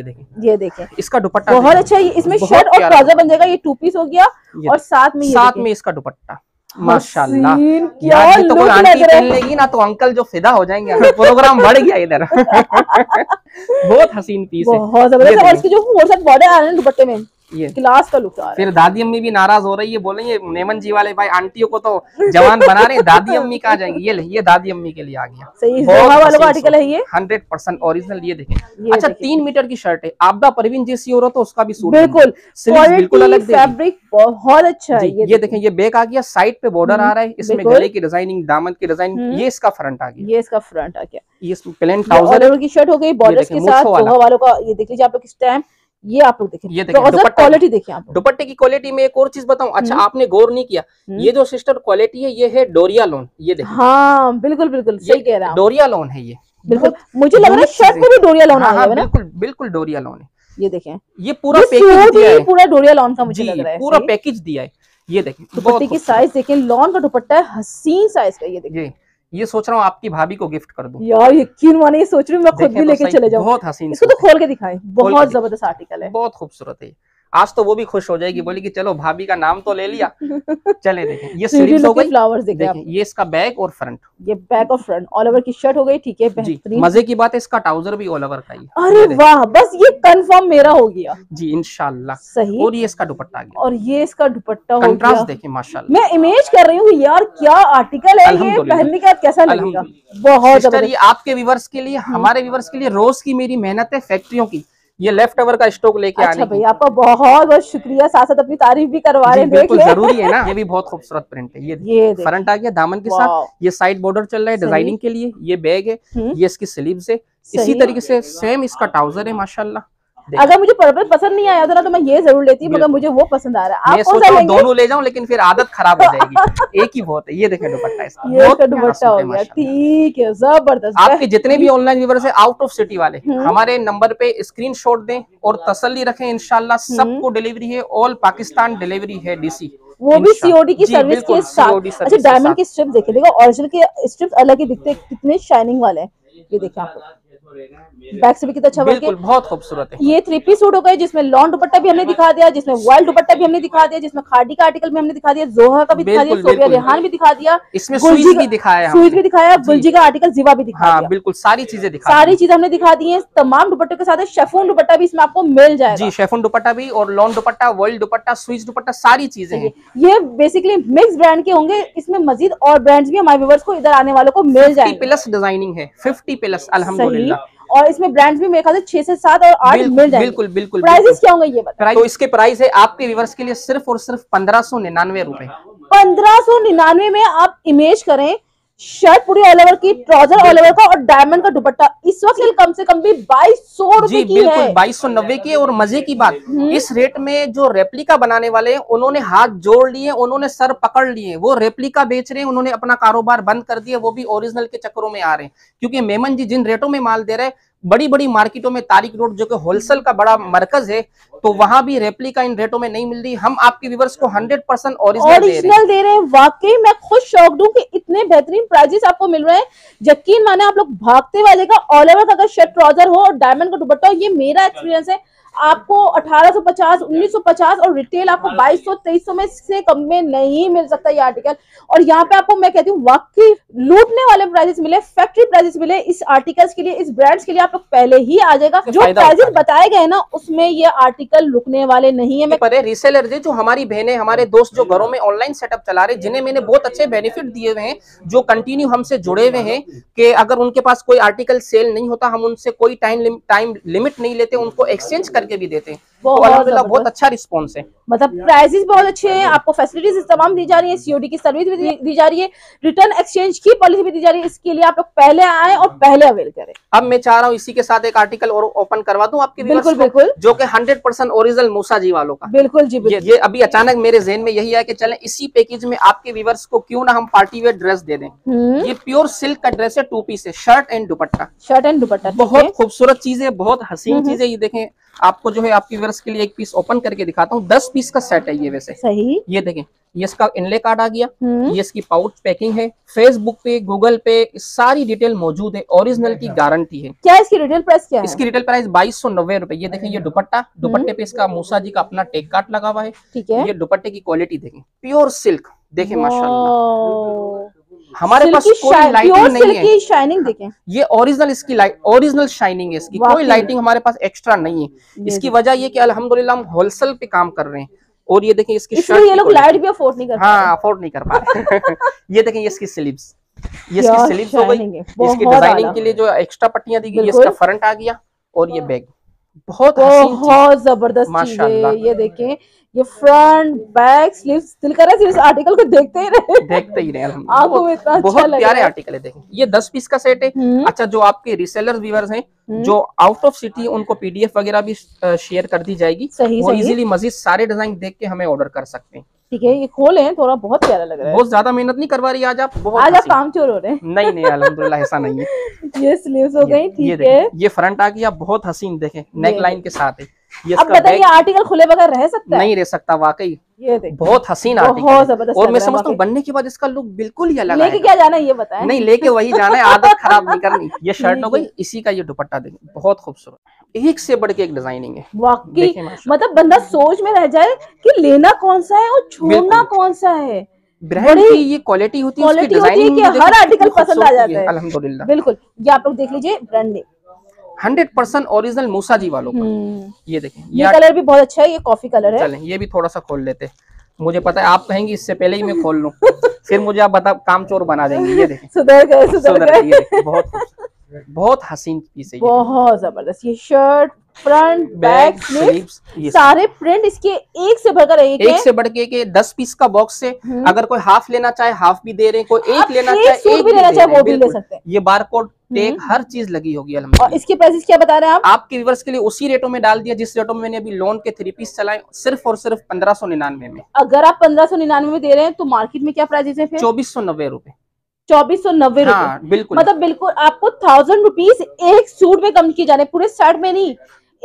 ये देखें इसका दुपट्टा बहुत अच्छा है। इसमें शर्ट और ट्राउजर बन जाएगा, ये टू पीस हो गया और साथ में इसका दुपट्टा माशाल्लाह यार, ये तो कोई आंटी पहन लेगी ना तो अंकल जो फिदा हो जाएंगे। प्रोग्राम बढ़ गया इधर। बहुत हसीन पीस है, बहुत जबरदस्त। और इसकी जो फोर साइड बॉर्डर आ रहे हैं दुपट्टे में, ये क्लास का लुक आ रहा है। फिर दादी अम्मी भी नाराज हो रही है, बोल रही है मेमन जी वाले भाई आंटियों को तो जवान बना रहे हैं, दादी अम्मी कहाँ जाएंगी। ये दादी अम्मी के लिए आ गया, सही वाला का आर्टिकल है, ये 100% ओरिजिनल। ये देखें, अच्छा 3 मीटर की शर्ट है। आपदा परवीन जैसी हो रहा तो उसका भी सूट बिल्कुल बिल्कुल अलग, फैब्रिक बहुत अच्छा है। ये देखें, ये बैक आ गया, साइड पे बॉर्डर आ रहा है, इसमें गले की डिजाइनिंग, दामन की डिजाइनिंग। ये इसका फ्रंट आ गया, ये इसका फ्रंट आ गया। ये प्लेन ट्राउजर की शर्ट हो गई, बॉर्डर के साथ वालों का। ये देख लीजिए आप लोग किस टाइम, ये आप लोग देखें, ये देखिए क्वालिटी देखिए आप दुपट्टे की क्वालिटी में। एक और चीज बताऊं, अच्छा आपने गौर नहीं किया, ये जो सिस्टर क्वालिटी है ये है डोरिया लोन। ये देखिए, हाँ बिल्कुल बिल्कुल सही कह रहा हूं, डोरिया लोन है ये बिल्कुल। मुझे लग रहा है शर्ट में भी डोरिया लोन आया है ना, बिल्कुल बिल्कुल डोरिया लोन है। ये देखें, ये पूरा पैकेज दिया है, पूरा डोरिया लोन का मुझे लग रहा है, पूरा पैकेज दिया है। ये देखें दुपट्टे की साइज देखें, लॉन का दुपट्टा है, हसीन साइज का। ये देखिए, ये सोच रहा हूँ आपकी भाभी को गिफ्ट कर दूं यार, यकीन माने ये सोच रही हूँ मैं खुद भी लेके चले जाऊँ। बहुत हसीन, इसको तो खोल के दिखाएं, बहुत जबरदस्त आर्टिकल है, बहुत खूबसूरत है। आज तो वो भी खुश हो जाएगी, बोली कि चलो भाभी का नाम तो ले लिया। चले देखें, ये स्लीव्स हो गई, फ्लावर्स देखें आप। ये इसका बैक और फ्रंट, ये बैक और फ्रंट ऑल ओवर की शर्ट हो गई, ठीक है बेहतरीन। मजे की बात है इसका ट्राउजर भी ऑल ओवर का ही। अरे वाह, बस ये कंफर्म मेरा हो गया जी इंशाल्लाह सही। और ये इसका दुपट्टा गया, और ये इसका दुपट्टा कंट्रास्ट देखें माशाल्लाह। मैं इमेज कर रही हूँ यार, क्या आर्टिकल है ये, पहनने के बाद कैसा लगेगा। बहुत आपके व्यूअर्स के लिए, हमारे व्यूअर्स के लिए रोज की मेरी मेहनत है फैक्ट्रियों की, ये लेफ्ट ओवर का स्टॉक लेके आने। अच्छा भैया आपका बहुत बहुत शुक्रिया, साथ साथ अपनी तारीफ भी करवा रहे हैं, बिल्कुल जरूरी है ना। ये भी बहुत खूबसूरत प्रिंट है। ये फ्रंट आ गया दामन के साथ, ये साइड बॉर्डर चल रहा है डिजाइनिंग के लिए, ये बैग है, ये इसकी स्लीव्स है। इसी तरीके से सेम इसका ट्राउजर है माशाल्लाह। अगर मुझे पर्पल पसंद नहीं आया था ना तो मैं ये जरूर लेती, मगर मुझे वो पसंद आ रहा है। आप कौन दोनों ले जाऊं, लेकिन फिर आदत खराब हो जाएगी। एक ही बहुत है। ये देखें दुपट्टा इसका, ये दुपट्टा हो गया, ठीक है जबरदस्त। आपके जितने भी ऑनलाइन व्यूअर्स हैं आउट ऑफ सिटी वाले, हमारे नंबर पे स्क्रीनशॉट दें और तसल्ली रखें, इंशाल्लाह सबको डिलीवरी है, ऑल पाकिस्तान डिलीवरी है, डीसी, वो भी सीओडी की सर्विस के साथ। अच्छा डायमंड की स्ट्रिप देखे, देखो ओरिजिनल के स्ट्रिप अलग ही दिखते, कितने शाइनिंग वाले हैं। ये देखें आप बैक से भी कितना अच्छा, बिल्कुल बहुत खूबसूरत है। ये 3 पीस सूट हो गए, जिसमें लॉन्ग दुपट्टा भी हमने दिखा दिया, जिसमें वाइल्ड दुपट्टा भी हमने दिखा दिया, जिसमें खादी का आर्टिकल भी हमने दिखा दिया, जोहा का भी दिखा दिया, सोबिया रेहान भी दिखा दिया, इसमें सुईज भी दिखाया, बुलजी का आर्टिकल जीवा भी दिखाया, बिल्कुल सारी चीजें दिखाई, सारी चीजें हमने दिखा दी है। तमाम दुपट्टों के साथ शेफोन दुपट्टा भी इसमें आपको मिल जाएगा जी, शेफोन दुपट्टा भी और लॉन्ग दुपट्टा, वर्ल्ड दुपट्टा, सुईज दुपट्टा, सारी चीजें। ये बेसिकली मिक्स ब्रांड के होंगे, इसमें मजीद और ब्रांड्स भी हमारे व्यूअर्स को, इधर आने वालों को मिल जाएंगे। 50+ डिजाइनिंग है, 50+ अल्हम्दुलिल्लाह। और इसमें ब्रांड्स भी मेरे ख्याल से 6 से 7 और 8 मिल जाएंगे। बिल्कुल बिल्कुल। प्राइसेस क्या होंगे ये बताओ। तो इसके प्राइस है आपके व्यूअर्स के लिए सिर्फ और सिर्फ 1599 रुपए। 1599 में आप इमेज करें, शर्ट पूरी ऑल ओवर की, ट्राउजर ऑल ओवर का और डायमंड का दुपट्टा। इस वक्त कम से कम भी 2200 रुपए की है, बिल्कुल 2290 की। और मजे की बात, इस रेट में जो रेप्लिका बनाने वाले हैं उन्होंने हाथ जोड़ लिए, उन्होंने सर पकड़ लिए, वो रेप्लिका बेच रहे हैं, उन्होंने अपना कारोबार बंद कर दिया, वो भी ओरिजिनल के चक्करों में आ रहे हैं। क्योंकि मेमन जी जिन रेटों में माल दे रहे हैं, बड़ी बड़ी मार्केटों में तारिक रोड जो कि होलसेल का बड़ा मरकज है, तो वहां भी रेप्लिका इन रेटों में नहीं मिल रही। हम आपके व्यूअर्स को 100% ओरिजिनल दे रहे हैं। वाकई मैं खुद शौक दूं कि इतने बेहतरीन प्राइजेस आपको मिल रहे हैं। यकीन माने आप लोग भागते वाले का ऑल ओवर का अगर शर्ट ट्राउजर हो और डायमंड का दुपट्टा हो, ये मेरा एक्सपीरियंस है, आपको 1850, 1950 और रिटेल आपको 2200, 2300 में से कम में नहीं मिल सकता ये आर्टिकल। और यहाँ पे आपको मैं कहती हूँ वाकई लूटने वाले प्राइसेस मिले, फैक्ट्री प्राइसेस मिले इस आर्टिकल्स के लिए, इस ब्रांड्स के लिए। आप लोग पहले ही आ जाएगा, जो प्राइसेस बताए गए ना उसमें ये आर्टिकल रुकने वाले नहीं है। मैं पर रीसेलर जो हमारी बहने, हमारे दोस्त जो घरों में ऑनलाइन सेटअप चला रहे, जिन्हें मैंने बहुत अच्छे बेनिफिट दिए हुए हैं, जो कंटिन्यू हमसे जुड़े हुए हैं कि अगर उनके पास कोई आर्टिकल सेल नहीं होता, हम उनसे कोई टाइम लिमिट नहीं लेते, उनको एक्सचेंज के भी देते हैं। बहुत अच्छा रिस्पांस है, मतलब प्राइसेस बहुत अच्छे हैं, आपको फैसिलिटीज तमाम दी जा रही है, सीओडी की सर्विस भी दी जा रही है, रिटर्न एक्सचेंज की पॉलिसी भी दी जा रही है। इसके लिए आप लोग पहले आए और पहले अवेल करें। अब मैं चाह रहा हूँ इसी के साथ एक आर्टिकल और ओपन करवा दूं आपके, बिल्कुल बिल्कुल, जो कि 100% ओरिजिनल मूसा जी वालों का, बिल्कुल जी। ये अभी अचानक मेरे जहन में यही आया कि चलें इसी पैकेज में आपके व्यूअर्स को क्यों ना हम पार्टी वेयर ड्रेस दे दें। ये प्योर सिल्क का ड्रेस है, 2 पीस है, shirt and dupatta, shirt and dupatta, बहुत खूबसूरत चीज है, बहुत हसीन चीज है। ये देखें आपको जो है आपके व्यूअर्स के लिए 1 पीस ओपन करके दिखाता हूँ। 10 पीस का सेट है ये वैसे सही। ये देखें, ये इसका इनले कार्ड आ गया, ये इसकी पाउच पैकिंग है, फेसबुक पे, गूगल पे सारी डिटेल मौजूद है, ओरिजिनल की गारंटी है। क्या इसकी रिटेल प्राइस क्या है? इसकी रिटेल प्राइस 2290 रुपए। ये देखें, ये दुपट्टा, दुपट्टे पे इसका मूसा जी का अपना टेक काट लगा हुआ है, ठीक है। ये दुपट्टे की क्वालिटी देखें, प्योर सिल्क, देखें माशाल्लाह हमारे पास कोई लाइटिंग नहीं है। शाइनिंग देखें, ये ओरिजिनल इसकी लाइट ओरिजिनल शाइनिंग है इसकी, कोई लाइटिंग हमारे पास एक्स्ट्रा नहीं है। इसकी वजह ये कि अल्हम्दुलिल्लाह हम होलसेल पे काम कर रहे हैं। और ये देखें इसकी शर्ट, ये लोग लाइट भी अफोर्ड नहीं कर पा रहे। हाँ अफोर्ड नहीं कर पा रहे। ये देखें ये इसकी स्लीव्स, ये इसकी स्लीव्स हो गई, इसकी डिजाइनिंग के लिए जो एक्स्ट्रा पट्टियां दी गई, इसका फ्रंट आ गया। और ये बैग बहुत बहुत जबरदस्त माशाल्लाह, ये देखें ये फ्रंट बैक स्लीव्स, दिल कर रहा है सिर्फ इस आर्टिकल को देखते ही रहे आपको इतना बहुत प्यारे आर्टिकल है। देखें ये 10 पीस का सेट है। अच्छा जो आपके रीसेलर्स व्यूअर्स हैं जो आउट ऑफ सिटी, उनको पीडीएफ वगैरह भी शेयर कर दी जाएगी, वो इजीली मजीद सारे डिजाइन देख के हमें ऑर्डर कर सकते हैं। ठीक है ये खोल है थोड़ा, बहुत प्यारा लग रहा है। बहुत ज्यादा मेहनत नहीं करवा रही आज आप, आज आप काम चोर हो रहे हैं। नहीं नहीं अल्हम्दुलिल्लाह ऐसा नहीं है। ये स्लीव्स हो गई, ठीक है ये फ्रंट आ गया बहुत हसीन, देखें नेक लाइन के साथ है। अब बताइए आर्टिकल खुले बगैर रह सकता है? नहीं रह सकता वाकई, ये बहुत हसीन आर्टिकल। और मैं समझता हूँ बनने के बाद इसका लुक बिल्कुल ही अलग है। लेके क्या जाना है ये बताएं? नहीं लेके वही जाना है, आदत खराब नहीं करनी। ये शर्ट हो गई, इसी का ये दुपट्टा देखें बहुत खूबसूरत, एक से बढ़ के एक डिजाइनिंग है वाकई, मतलब बंदा सोच में रह जाए कि लेना कौन सा है और छोड़ना कौन सा है। ब्रांड की ये क्वालिटी होती है, उसकी डिजाइनिंग की हर आर्टिकल पसंद आ जाता है अल्हम्दुलिल्लाह। बिल्कुल ये आप लोग देख लीजिए brand name 100% original Musa ji वालों का। ये देखें ये कलर भी बहुत अच्छा है, ये कॉफी कलर है। चलें ये भी थोड़ा सा खोल लेते, मुझे पता है आप कहेंगे इससे पहले ही मैं खोल लूं। फिर मुझे आप बता काम चोर बना देंगे। ये देखें सुधर गए। बहुत हसीन पीस है, बहुत जबरदस्त। ये शर्ट फ्रंट बैक स्लीव्स, सारे प्रिंट इसके एक से बढ़कर एक 10 पीस का बॉक्स है। अगर कोई हाफ लेना चाहे हाफ भी दे रहे हैं, कोई एक लेना चाहे एक भी लेना चाहे वो भी ले सकते हैं। ये बारकोड टेक हर चीज लगी होगी। और इसके प्राइस क्या बता रहे हैं आप? आपके व्यूअर्स के लिए उसी रेटों में डाल दिया जिस रेटों में मैंने अभी लोन के 3 पीस चलाए, सिर्फ और सिर्फ 1599 में। अगर आप 1599 में दे रहे हैं तो मार्केट में क्या प्राइस है? 2490 रुपए। 2490 रुपए बिल्कुल, मतलब बिल्कुल आपको 1000 रुपीज एक सूट में कम किए जा रहे हैं, पूरे शर्ट में नहीं,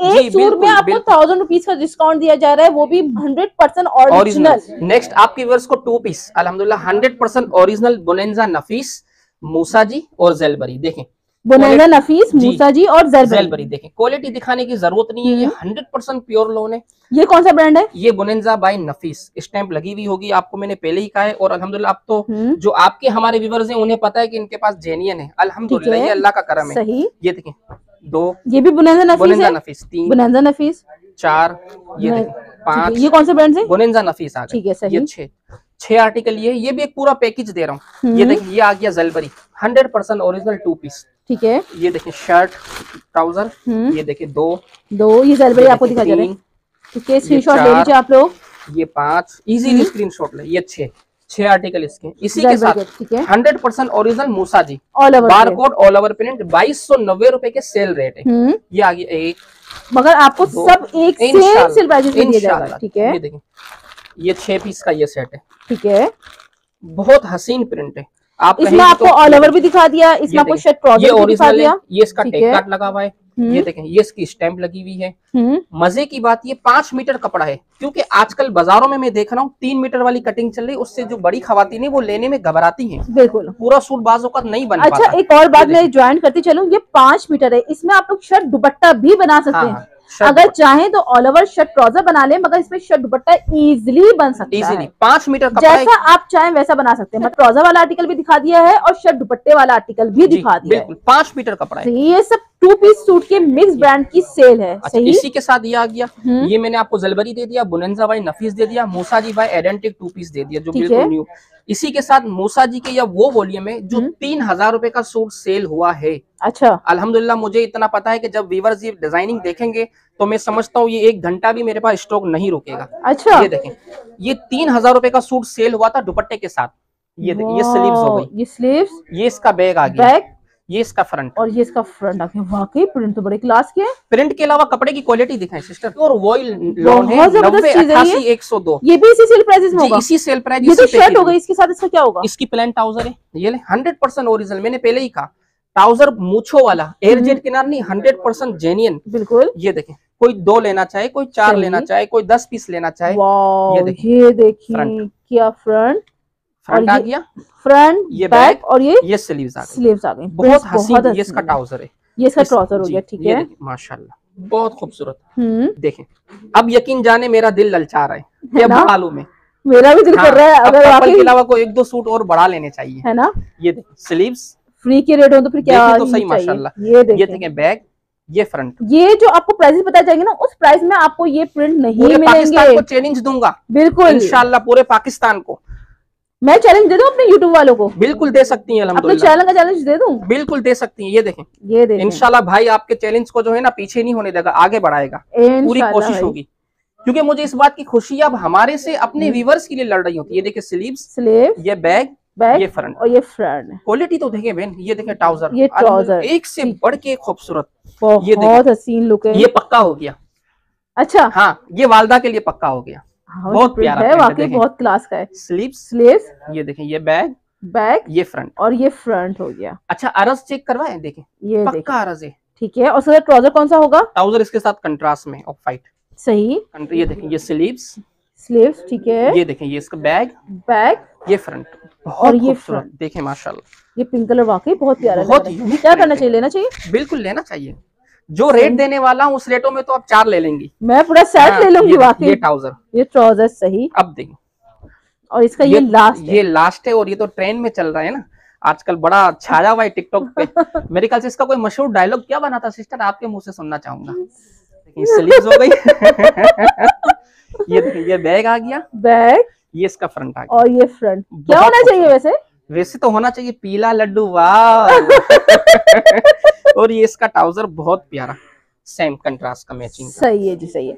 एक सूट में आपको 1000 रुपीज का डिस्काउंट दिया जा रहा है, वो भी 100% ओरिजिनल। नेक्स्ट आपके व्यूअर्स को 2 पीस अल्हम्दुलिल्लाह 100% ओरिजिनल बोनेंजा नफीस मूसा जी और ज़ेलबरी। देखें बोनेंजा नफीस मूसा जी और ज़ेलबरी, देखें क्वालिटी दिखाने की जरूरत नहीं है, ये 100% प्योर लोन है। ये कौन सा ब्रांड है? ये बोनेंजा बाय नफीस, स्टैंप लगी हुई होगी, आपको मैंने पहले ही कहा है। और अल्हम्दुलिल्लाह आप तो जो आपके हमारे व्यूअर्स हैं उन्हें पता है कि इनके पास जेन्युइन है अल्हम्दुलिल्लाह, ये अल्लाह का करम है। ये देखें 2, ये भी बोनेंजा नफीस, 3 बोनेंजा नफीस, 4, ये देखें 5। ये कौन सा ब्रांड है? बोनेंजा नफीस आ गया, ये 6 आर्टिकल। ये भी एक पूरा पैकेज दे रहा हूँ। ये देखिए ये आ गया ज़ेलबरी 100% ओरिजिनल 2 पीस, ठीक है। ये देखिए शर्ट ट्राउजर, ये देखिए 2, ये ज़ेलबरी आपको दिखा जा रहा है, ठीक है। स्क्रीनशॉट ले लीजिए आप लोग, ये 5 इजीली स्क्रीनशॉट ले। ये 6 आर्टिकल इसके इसी के साथ, ठीक है। 100% original Musa ji, barcode all over print, 2290 रुपए के सेल रेट है। ये आ गया 1, मगर आपको सब एक सेल प्राइस में दिया जाएगा, ठीक है। ये देखिए ये 6 पीस का ये सेट है, ठीक है। बहुत हसीन प्रिंट है, आप इसमें आपको ऑल ओवर भी दिखा दिया, इसमें आपको शर्ट ट्राउजर भी दिखा दिया। ये इसका टेक कट लगा हुआ है, ये देखें ये इसकी स्टैंप लगी हुई है। मजे की बात ये 5 मीटर कपड़ा है, क्योंकि आजकल बाजारों में मैं देख रहा हूँ 3 मीटर वाली कटिंग चल रही, उससे जो बड़ी खवातीन है वो लेने में घबराती हैं, बिल्कुल पूरा सूट बाजों का नहीं बन पाता। अच्छा एक और बात मैं ज्वाइन करती चलूँ, ये 5 मीटर है, इसमें आप लोग शर्ट दुपट्टा भी बना सकते हैं। अगर चाहें तो ऑल ओवर शर्ट ट्राउजर बना लें, मगर इसमें शर्ट दुपट्टा इजीली बन सकता है। 5 मीटर कपड़ा जैसा आप चाहें वैसा बना सकते हैं। ट्राउजर वाला आर्टिकल भी दिखा दिया है और शर्ट दुपट्टे वाला आर्टिकल भी दिखा दिया है। 5 मीटर कपड़ा है। ये सब 2 पीस सूट के मिक्स ब्रांड की सेल है। अच्छा, सही? इसी के साथ ये आ गया। ये मैंने आपको ज़ेलबरी दे दिया, बोनेंजा बाय नफीस दे दिया, मूसा जी बाय एडेंटिक 2 पीस दे दिया जो बिल्कुल न्यू। इसी के साथ मूसा जी के या वो वॉल्यूम है जो 3000 रुपए का सूट सेल हुआ है। अच्छा अल्हम्दुलिल्लाह मुझे इतना पता है कि जब व्यूअर्स ये डिजाइनिंग देखेंगे तो मैं समझता हूँ ये 1 घंटा भी मेरे पास स्टॉक नहीं रुकेगा। अच्छा ये देखें ये 3000 रुपए का सूट सेल हुआ था दुपट्टे के साथ। ये देखें ये स्लीव्स हो गई, ये स्लीव्स, ये इसका बैग आ गया, ये इसका फ्रंट और ये इसका फ्रंट आ गया। वाकई प्रिंट तो बड़े क्लास के हैं। प्रिंट के अलावा कपड़े की क्वालिटी दिखाएं सिस्टर। और वॉयल लोन है 90, 88, 102। ये भी इसी सेल प्राइस में होगा। इसी सेल प्राइस। ये तो शर्ट हो गई, इसके साथ इसका क्या होगा? इसकी प्लेन ट्राउजर है, ये 100% ओरिजिनल, मैंने पहले ही कहा ट्राउजर मूछो वाला, एयरजेट किनार नहीं, 100% जेन्युइन बिल्कुल। ये देखें कोई 2 लेना चाहे, कोई 4 लेना चाहे, कोई 10 पीस लेना चाहे। ये देखिए क्या फ्रंट आ गया, फ्रंट ये बैक और ये स्लीव्स आ गई। बहुत हसीन, ये इसका ट्राउजर है, ये इसका ट्राउजर हो गया, ठीक है माशाल्लाह बहुत खूबसूरत। देखें अब यकीन जाने मेरा दिल ललचा रहा है, ये मालूम है मेरा भी दिल कर रहा है अगर आपके अलावा कोई एक दो सूट और बढ़ा लेने चाहिए, है ना। ये स्लीव्स फ्री के रेट हो तो फिर क्या तो सही माशाल्लाह। ये देखें बैग, ये फ्रंट, ये जो आपको प्राइस बताए जाएंगे ना उस प्राइस में आपको ये प्रिंट नहीं मिलेंगे। पाकिस्तान को चैलेंज दूंगा बिल्कुल इंशाल्लाह, पूरे पाकिस्तान को मैं चैलेंज दे दूं अपने यूट्यूब वालों को। बिल्कुल दे सकती हैं अल्हम्दुलिल्लाह, अपने चैनल का चैलेंज दे दूं बिल्कुल दे सकती हैं। ये देखें, ये देखें इंशाल्लाह भाई आपके चैलेंज को जो है ना पीछे नहीं होने देगा, आगे बढ़ाएगा, पूरी कोशिश होगी क्योंकि मुझे इस बात की खुशी अब हमारे से अपने व्यूअर्स के लिए लड़ रही होती है। ये देखिए स्लीव, ये बैग, ये फ्रंट और ये फ्रंट। क्वालिटी तो देखें बहन, ये देखें ट्राउजर, ये ट्राउजर एक से बढ़ के खूबसूरत, ये बहुत हसीन लुक है। ये पक्का हो गया, अच्छा हाँ ये वालदा के लिए पक्का हो गया, बहुत प्यारा है वाकई, बहुत क्लास का है। स्लीव्स, ये देखें ये बैग, ये फ्रंट और ये फ्रंट हो गया। अच्छा अर्ज चेक करवाए, देखें ये पक्का अर्ज है, ठीक है। और सर ट्राउजर कौन सा होगा? ट्राउजर इसके साथ कंट्रास्ट में ऑफ वाइट, सही। ये देखें ये स्लीव्स, ठीक है। ये देखें ये इसका बैग, ये फ्रंट और ये फ्रंट देखें माशाल्लाह। ये पिंक कलर वाकई बहुत प्यारा, बहुत यूनिक। क्या करना चाहिए? लेना चाहिए, बिल्कुल लेना चाहिए। जो रेट देने वाला हूँ उस रेटों में तो आप चार ले लेंगी, मैं पूरा सेट ले लूंगी वाकई। ये ट्राउजर सही। अब देखें और इसका ये लास्ट है और ये तो ट्रेंड में चल रहा है ना आजकल, बड़ा छाया हुआ है टिकटॉक पे। मेरे ख्याल से इसका कोई मशहूर डायलॉग क्या बना था सिस्टर, आपके मुंह से सुनना चाहूंगा। स्लीव्स हो गई, ये बैग आ गया, बैग, ये इसका फ्रंट आ गया और ये फ्रंट। क्या होना चाहिए वैसे? वैसे तो होना चाहिए पीला लड्डू, वाह। और ये इसका ट्राउजर बहुत प्यारा, सेम कंट्रास्ट का मैचिंग, सही है जी, सही है।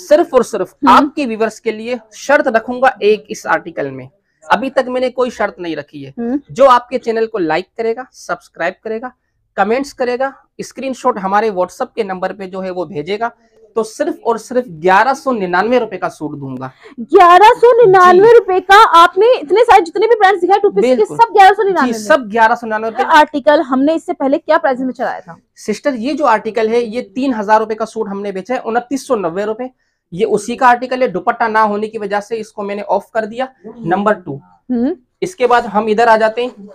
सिर्फ और सिर्फ आपके व्यूअर्स के लिए शर्त रखूंगा एक, इस आर्टिकल में अभी तक मैंने कोई शर्त नहीं रखी है। जो आपके चैनल को लाइक करेगा, सब्सक्राइब करेगा, कमेंट्स करेगा, स्क्रीनशॉट हमारे व्हाट्सएप के नंबर पे जो है वो भेजेगा तो सिर्फ और सिर्फ 1199 रुपए का सूट दूंगा। 1199 रुपए का? आपने इतने सारे जितने भी ब्रांड्स दिखाए टू पीस के सब 1199, सब 1199 रुपए। आर्टिकल हमने इससे पहले क्या प्राइस में चलाया था सिस्टर? ये जो आर्टिकल है ये 3000 रुपए का सूट हमने बेचा है, 2990 रुपए। ये उसी का आर्टिकल है, दुपट्टा ना होने की वजह से इसको मैंने ऑफ कर दिया, नंबर 2। इसके बाद हम इधर आ जाते हैं,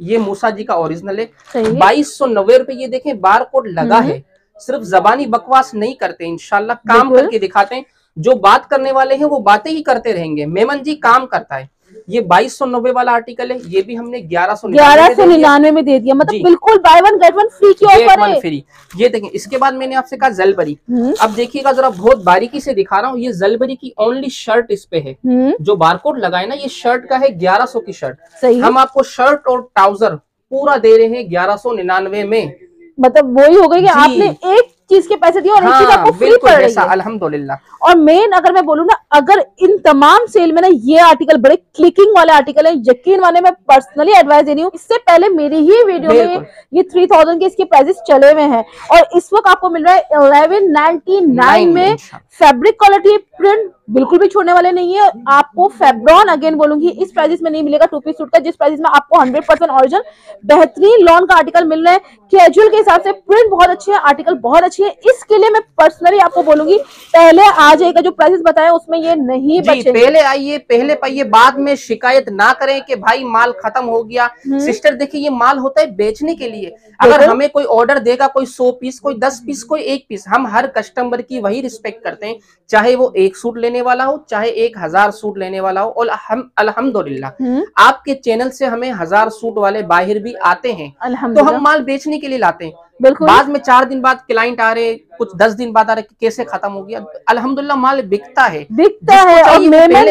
ये मूसा जी का ओरिजिनल है, 2290 रुपए। ये देखें बार कोड लगा है, सिर्फ जबानी बकवास नहीं करते इंशाल्लाह, काम करके दिखाते हैं। जो बात करने वाले हैं वो बातें ही करते रहेंगे, मेमन जी काम करता है। ये 2290 वाला आर्टिकल है, ये भी हमने 1199 में दे दिया, मतलब बिल्कुल buy one get one free की ऑफर है, फ्री। ये देखें इसके बाद मैंने आपसे कहा ज़ेलबरी, अब देखिएगा जरा बहुत बारीकी से दिखा रहा हूँ। ये ज़ेलबरी की ओनली शर्ट इस पे है, जो बारकोड लगाए ना ये शर्ट का है, 1100 की शर्ट। हम आपको शर्ट और ट्राउजर पूरा दे रहे हैं 1199 में, मतलब वही हो गई कि आपने एक चीज के पैसे दिए और हाँ, आपको फ्री पड़ रही है अल्हम्दुलिल्लाह। और मेन अगर मैं बोलूँ ना, अगर इन तमाम सेल में ना ये आर्टिकल बड़े क्लिकिंग वाले आर्टिकल है, यकीन माने मैं पर्सनली एडवाइस दे रही हूँ। इससे पहले मेरी ही वीडियो में ये 3000 के इसके प्राइसेस चले हुए हैं और इस वक्त आपको मिल रहा है 1199 में। फैब्रिक क्वालिटी, प्रिंट बिल्कुल भी छोड़ने वाले नहीं है। आपको फैब्रॉन अगेन बोलूंगी इस प्राइसेस में नहीं मिलेगा टू पीस सूट का, जिस प्राइसेस में आपको 100% ओरिजिनल बेहतरीन लॉन का आर्टिकल मिल रहा है। कैजुअल के हिसाब से प्रिंट बहुत अच्छे है, आर्टिकल बहुत अच्छे है। इसके लिए मैं पर्सनली आपको बोलूंगी पहले आ जाएगा, जो प्राइसेस बताए उसमें ये नहीं बचे, पहले आइए पहले पाइए, बाद में शिकायत ना करें कि भाई माल खत्म हो गया। सिस्टर देखिए ये माल होता है बेचने के लिए, अगर हमें कोई ऑर्डर देगा, कोई 100 पीस, कोई 10 पीस, कोई 1 पीस, हम हर कस्टमर की वही रिस्पेक्ट करते हैं, चाहे वो 1 सूट लेने वाला हो, चाहे 1000 सूट लेने वाला हो। और हम अल्हम्दुलिल्लाह आपके चैनल से हमें 1000 सूट वाले बाहर भी आते हैं, तो हम माल बेचने के लिए लाते हैं। बाद में 4 दिन बाद क्लाइंट आ रहे, कुछ 10 दिन बाद आ रहे, कैसे खत्म हो गया। अल्हम्दुलिल्लाह माल बिकता है और मेमन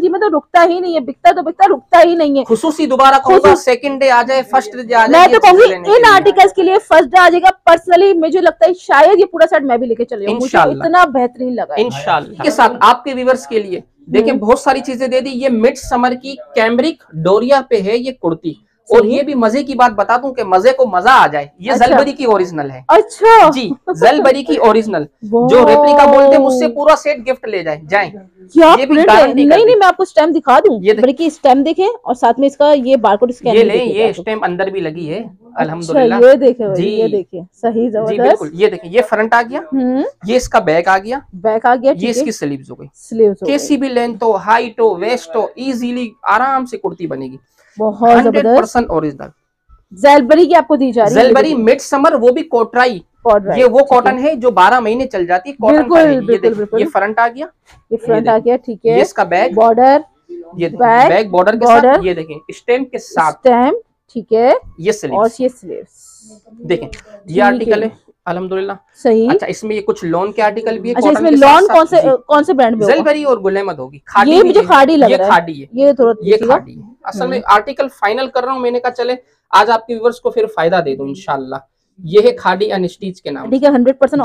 जी में तो रुकता ही नहीं है, बिकता तो बिकता, रुकता ही नहीं है। खुसूसी दोबारा कहूंगा, सेकंड डे आ जाए, फर्स्ट डे आ जाए, मैं तो कहूंगी इन आर्टिकल्स के लिए फर्स्ट डे आ जाएगा। पर्सनली मुझे लगता है शायद ये पूरा सेट मैं भी लेके चली जाऊं, मुझे इतना बेहतरीन लगा इंशाल्लाह। के साथ आपके व्यूअर्स के लिए देखिये बहुत सारी चीजें दे दी। ये मिड समर की कैमरिक डोरिया पे है ये कुर्ती, और ये भी मजे की बात बता दूं कि मजे को मजा आ जाए, ये अच्छा। ज़ेलबरी की ओरिजिनल है, अच्छा जी, ज़ेलबरी की ओरिजिनल, जो रेप्लिका बोलते हैं उससे पूरा सेट गिफ्ट ले जाए। ये भी नहीं, मैं आपको स्टैम्प दिखा दूं, ये देखिए स्टैम्प देखें और साथ में इसका ये बारकोड स्कैनर, ये स्टैम्प अंदर भी लगी है अल्हम्दुलिल्लाह। ये देखे जी, ये देखे सही जबरदस्त। ये देखे ये फ्रंट आ गया, ये इसका बैक आ गया, ये इसकी स्लीव्स हो गई। स्लीव्स कैसी भी लेंथ हो, हाइट हो, वेस्ट हो, इजीली आराम से कुर्ती बनेगी, बहुत 100% ओरिजिनल। ज़ेलबरी की आपको दी जा रही है, ज़ेलबरी मिड समर, वो भी कोटराई ये वो कॉटन है जो 12 महीने चल जाती है। बिल्कुल, ये फ्रंट आ गया, ये फ्रंट आ गया, ठीक है। इसका बैक बॉर्डर, ये बैक बॉर्डर के साथ, ये देखें स्टैम्प के साथ, स्टैम्प, ठीक है। ये स्लीव्स और ये स्लीव्स देखें, ये आर्टिकल है अल्हम्दुलिल्लाह सही। अच्छा, इसमें ये कुछ लॉन के आर्टिकल भी है। अच्छा, इसमें लॉन कौन से ब्रांड में होगा? ज़ेलबरी और गुल अहमद होगी। खाड़ी, ये मुझे खाड़ी लग रहा है, ये खाड़ी है। असल में आर्टिकल फाइनल कर रहा हूँ, मैंने कहा चले आज आपके व्यूअर्स को फिर फायदा दे दूं इंशाल्लाह। ये है खाड़ी अनस्टिच के नाम, ठीक है। 100%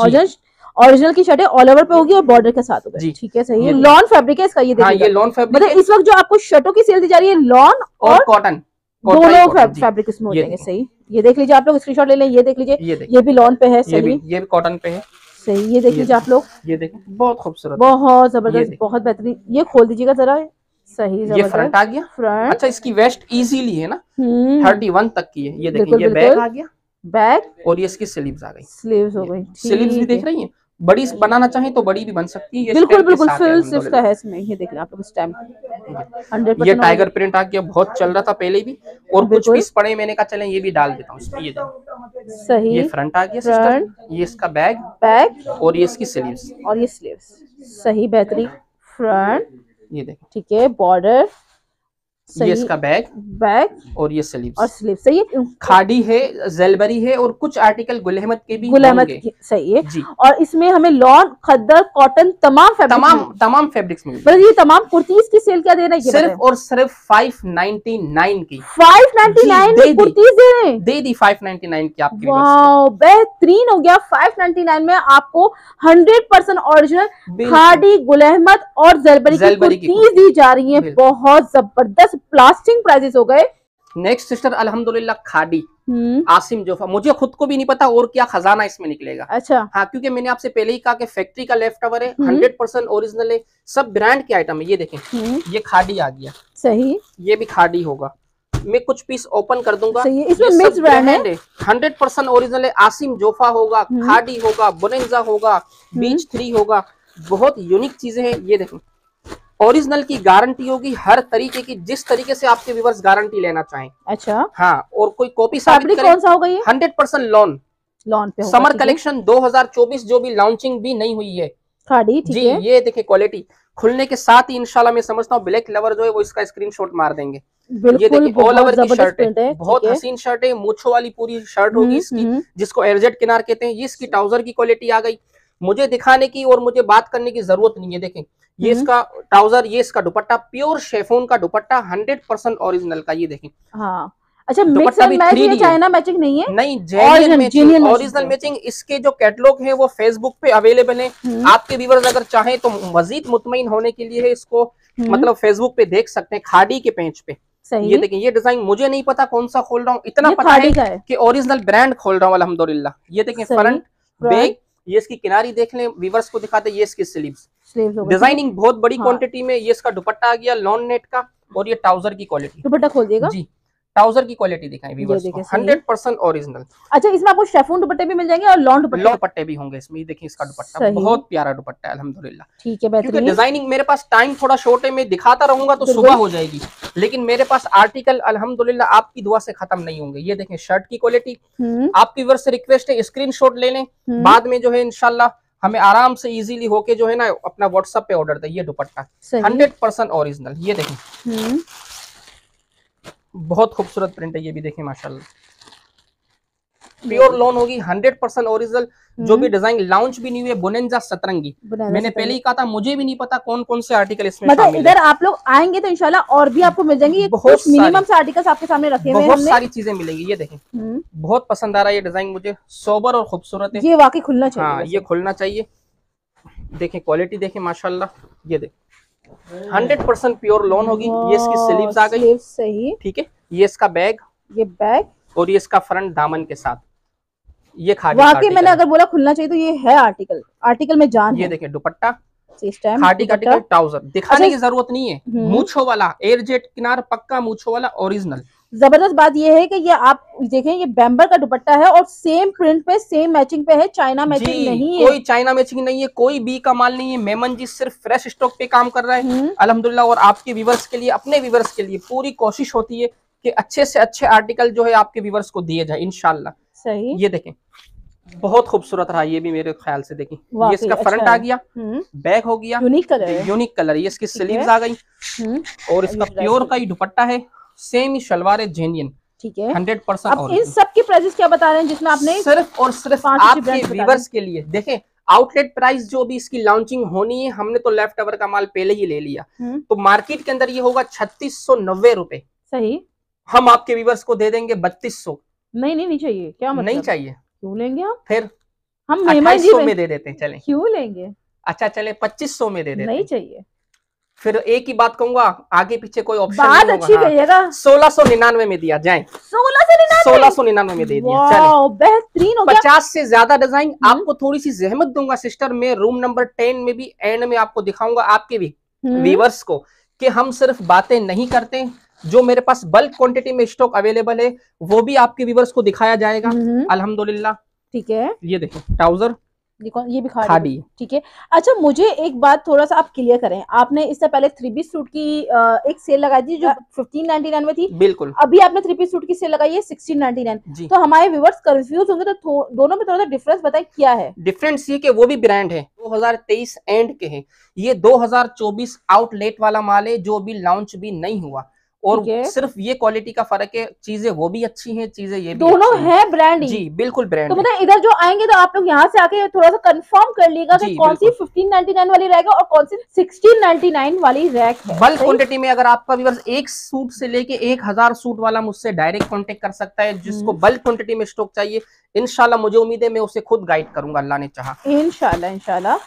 ओरिजिनल की शर्ट है, ऑल ओवर पे होगी और बॉर्डर के साथ होगी, ठीक है, सही है। लॉन फैब्रिक है इसका, ये देखिए, ये लॉन फैब्रिक। मतलब इस वक्त जो आपको शर्टों की सेल दी जा रही है, लॉन और कॉटन दोनों फैब्रिक इसमें होंगे, सही। ये देख लीजिए आप लोग, स्क्रीनशॉट ले लें। ये देख लीजिए, ये भी लॉन पे है, सही, ये भी कॉटन पे है, सही। ये देख लीजिए आप लोग, ये देखें, बहुत खूबसूरत, बहुत जबरदस्त, बहुत बेहतरीन। ये खोल दीजिएगा जरा, सही, ये फ्रंट आ गया, फ्रंट। अच्छा, इसकी वेस्ट इजीली है ना 31 तक की है। ये देखिए, ये बैक आ गया, बैक, और ये इसकी स्लीव्स आ गई, स्लीव्स हो गई। स्लीव्स भी देख रही है, बड़ी बनाना चाहे तो बड़ी भी बन सकती है। बिल्कुल बिल्कुल, फुल स्लीव्स का है इसमें। ये देख लें आप लोग, इस टाइम 100% ये टाइगर प्रिंट आ गया, बहुत चल रहा था पहले भी, और कुछ पीस पड़े, मैंने कहा चलें ये भी डाल देता हूँ। ये सही, ये फ्रंट आ गया सिस्टर, ये इसका बैक और ये इसकी स्लीव्स, और ये स्लीव्स, सही, बेहतरीन। फ्रंट ये देखें, ठीक है, बॉर्डर, ये इसका बैक और ये स्लीव्स, और स्लीव्स, सही है। खाड़ी है, ज़ेलबरी है, और कुछ आर्टिकल गुल अहमद के भी, गुल अहमद, सही है जी। और इसमें हमें लॉन, खद्दर, कॉटन, तमाम फैब्रिक्स मिलेंगे। मतलब ये तमाम कुर्तीज की सेल क्या दे रहे हैं? सिर्फ और सिर्फ 599 की, 599 की कुर्तीज दे रहे हैं, दे दी 599 की आपके लिए। वाओ, बेहतरीन हो गया। 599 में आपको 100% ओरिजिनल खाड़ी, गुल अहमद और ज़ेलबरी की कुर्तीज दी जा रही है, बहुत जबरदस्त प्लास्टिक प्राइजेस हो गए। नेक्स्ट सिस्टर, अल्हम्दुलिल्लाह खाड़ी आसिम जोफा, मुझे खुद को भी नहीं पता और क्या खजाना इसमें निकलेगा। अच्छा, हाँ, क्योंकि मैंने आपसे पहले ही कहा कि फैक्ट्री का लेफ्ट ओवर है, 100% ओरिजिनल है, सब ब्रांड के आइटम है। ये देखें, ये खाड़ी आ गया, सही, ये भी खाड़ी होगा। मैं कुछ पीस ओपन कर दूंगा, इसमें मिक्स ब्रांड है, 100% ओरिजिनल है। आसिम जोफा होगा, खाड़ी होगा, बोनेंजा होगा, बीच 3 होगा, बहुत यूनिक चीजें हैं। ये देखें, ओरिजिनल की गारंटी होगी हर तरीके की, जिस तरीके से आपके व्यूअर्स गारंटी लेना चाहें। अच्छा, हाँ, और कोई कॉपी साबित करें। 100% लॉन पे समर कलेक्शन 2024 जो भी लॉन्चिंग भी नहीं हुई है खाड़ी, ठीक है। ये देखिए क्वालिटी, खुलने के साथ ही इंशाल्लाह मैं समझता हूँ ब्लैक लवर जो है वो इसका स्क्रीनशॉट मार देंगे। ये देखिए, ऑल ओवर की शर्ट है, बहुत हसीन शर्ट है, मूछों वाली पूरी शर्ट होगी इसकी, जिसको एयरजेट किनार कहते हैं। ये इसकी ट्राउजर की क्वालिटी आ गई, मुझे दिखाने की और मुझे बात करने की जरूरत नहीं है। देखें, ये इसका ट्राउजर, ये इसका दुपट्टा, प्योर शेफोन का दुपट्टा, 100% ओरिजिनल का। ये देखें, हाँ, अच्छा, मिक्स एंड मैच, ये चाइना मैचिंग नहीं है, नहीं, जेन्युइन ओरिजिनल मैचिंग। इसके जो कैटलॉग है वो फेसबुक पे अवेलेबल है, आपके व्यूअर्स अगर चाहें तो मजीद मुतमईन होने के लिए है, इसको मतलब फेसबुक पे देख सकते हैं। खाड़ी के पेंच पे, सही। ये देखिए, ये डिजाइन मुझे नहीं पता कौन सा खोल रहा हूँ, इतना पता है कि ओरिजिनल ब्रांड खोल रहा हूँ अल्हम्दुलिल्लाह। ये देखें, फ्रंट, बैक, ये इसकी किनारी देख लें, व्यूअर्स को दिखाते, ये इसकी स्लीव्स, डिजाइनिंग बहुत बड़ी क्वांटिटी में। ये इसका दुपट्टा आ गया लॉन नेट का, और ये ट्राउजर की क्वालिटी, दुपट्टा खोल देगा जी, ट्राउजर की क्वालिटी दिखाएं व्यूअर्स को, 100% ओरिजिनल। अच्छा, इसमें आपको शेफोन दुपट्टे भी मिल जाएंगे और लॉन दुपट्टे भी होंगे इसमें। ये देखिए, इसका दुपट्टा बहुत प्यारा दुपट्टा है अल्हम्दुलिल्लाह, ठीक है, क्योंकि डिजाइनिंग, मेरे पास टाइम थोड़ा शॉर्ट है, मैं दिखाता रहूंगा तो सुबह हो जाएगी, लेकिन मेरे पास आर्टिकल अल्हम्दुलिल्लाह आपकी दुआ से खत्म नहीं होंगे। ये देखें, शर्ट की क्वालिटी, आपकी व्यूअर्स से रिक्वेस्ट है स्क्रीनशॉट ले लें, बाद में जो है इंशाल्लाह हमें आराम से इजीली होके जो है ना अपना व्हाट्सएप पे ऑर्डर दे। ये दुपट्टा 100% ओरिजिनल, ये देखें, बहुत खूबसूरत प्रिंट है। ये भी देखें, माशाल्लाह, प्योर लॉन होगी, 100% ओरिजिनल, जो भी डिजाइन लॉन्च भी नहीं हुए। बोनेंजा सतरंगी, मैंने पहले ही कहा था मुझे भी नहीं पता कौन कौन से आर्टिकल इसमें शामिल हैं। इधर आप लोग आएंगे तो इंशाल्लाह और भी आपको मिल जाएंगे, बहुत मिनिमम से आर्टिकल्स आपके सामने रखे हुए हैं, बहुत सारी चीजें मिलेंगी। ये देखें, बहुत पसंद आ रहा है ये डिजाइन मुझे, सोबर और खूबसूरत है, ये वाकई खुलना चाहिए। हाँ, ये खुलना चाहिए। देखें क्वालिटी, देखें माशाल्लाह, ये देखें 100% प्योर लॉन होगी। ये इसकी स्लीव्स आ गई, सही, ठीक है। ये इसका बैग, ये बैग, और ये इसका फ्रंट दामन के साथ। ये खाड़ी, वाकई मैंने अगर बोला खुलना चाहिए तो ये है आर्टिकल, आर्टिकल में जान। ये देखिए दुपट्टा, खाड़ी का ट्राउजर, दिखाने की जरूरत नहीं है, मूछों वाला, एयरजेट किनार, पक्का मूछों वाला, ओरिजिनल। जबरदस्त बात यह है कि ये आप देखें, ये बैम्बर का दुपट्टा है और सेम प्रिंट पे, सेम मैचिंग पे है, चाइना मैचिंग नहीं है, कोई चाइना मैचिंग नहीं है, कोई बी का माल नहीं है। मेमन जी सिर्फ फ्रेश स्टॉक पे काम कर रहा है अल्हम्दुलिल्लाह, और आपके व्यूअर्स के लिए, अपने व्यूअर्स के लिए पूरी कोशिश होती है कि अच्छे से अच्छे आर्टिकल जो है आपके व्यूअर्स को दिए जाए इंशाल्लाह, सही। ये देखें, बहुत खूबसूरत रहा ये भी मेरे ख्याल से। देखिए ये इसका फ्रंट अच्छा आ गया, बैक हो गया, यूनिक कलर है, यूनिक कलर। ये इसकी स्लीव्स आ गई और इसका प्योर का ही दुपट्टा है, सेम ही शलवार है, जेन्युइन, ठीक है 100%। अब इन सब के प्राइसेस क्या बता रहे हैं जिसमें आपने सिर्फ और सिर्फ आपके व्यूअर्स के लिए? देखें आउटलेट प्राइस जो भी इसकी लॉन्चिंग होनी है, हमने तो लेफ्ट ओवर का माल पहले ही ले लिया, तो मार्केट के अंदर ये होगा 3690 रुपए। सही, हम आपके व्यूअर्स को दे देंगे 3200। नहीं नहीं नहीं चाहिए, क्या मतलब नहीं चाहिए? क्यों लेंगे आप? फिर हम 2800 में दे देते हैं। चले क्यों लेंगे? अच्छा चले 2500 में दे देते। नहीं चाहिए। फिर एक ही बात कहूंगा, आगे पीछे कोई ऑप्शन बात अच्छी कहिएगा। 1699 में दिया जाए, 1699 में दे दिया। चलो बेहतरीन हो गया। 50 से ज्यादा डिजाइन। आपको थोड़ी सी जहमत दूंगा सिस्टर, मैं रूम नंबर 10 में भी एंड में आपको दिखाऊंगा आपके भी व्यूअर्स को कि हम सिर्फ बातें नहीं करते, जो मेरे पास बल्क क्वांटिटी में स्टॉक अवेलेबल है वो भी आपके व्यूअर्स को दिखाया जाएगा अल्हम्दुलिल्लाह। ठीक है, ये देखो ट्राउजर, ये भी खाड़ी, ठीक है। अच्छा मुझे एक बात थोड़ा सा आप क्लियर करें, आपने इससे पहले थ्री पीस सूट की एक सेल लगाई थी जो 1599 में थी, बिल्कुल। अभी आपने थ्री पीस सूट की सेल लगाई है 1699, तो हमारे व्यूअर्स कंफ्यूज होंगे, तो दोनों में थोड़ा सा डिफरेंस बताएं क्या है? डिफरेंस ये कि वो भी ब्रांड है 2023 एंड के हैं, ये 2024 आउटलेट वाला माल है जो अभी लॉन्च भी नहीं हुआ, और सिर्फ ये क्वालिटी का फर्क है। चीजें वो भी अच्छी हैं, चीजें ये भी दोनों है ब्रांड ही। जी बिल्कुल ब्रांड। तो मतलब इधर जो आएंगे तो आप लोग यहाँ से आके थोड़ा सा कंफर्म कर लीजिएगा कि कौन सी 1599 वाली रैक है और कौन सी 1699 वाली रैक है। बल्क क्वांटिटी में अगर आपका व्यूअर्स एक सूट से लेके 1000 सूट वाला मुझसे डायरेक्ट कॉन्टेक्ट कर सकता है, जिसको बल्क क्वांटिटी में स्टॉक चाहिए, इंशाल्लाह मुझे उम्मीद है मैं उसे खुद गाइड करूंगा अल्लाह ने चाहा, इंशाल्लाह इंशाल्लाह।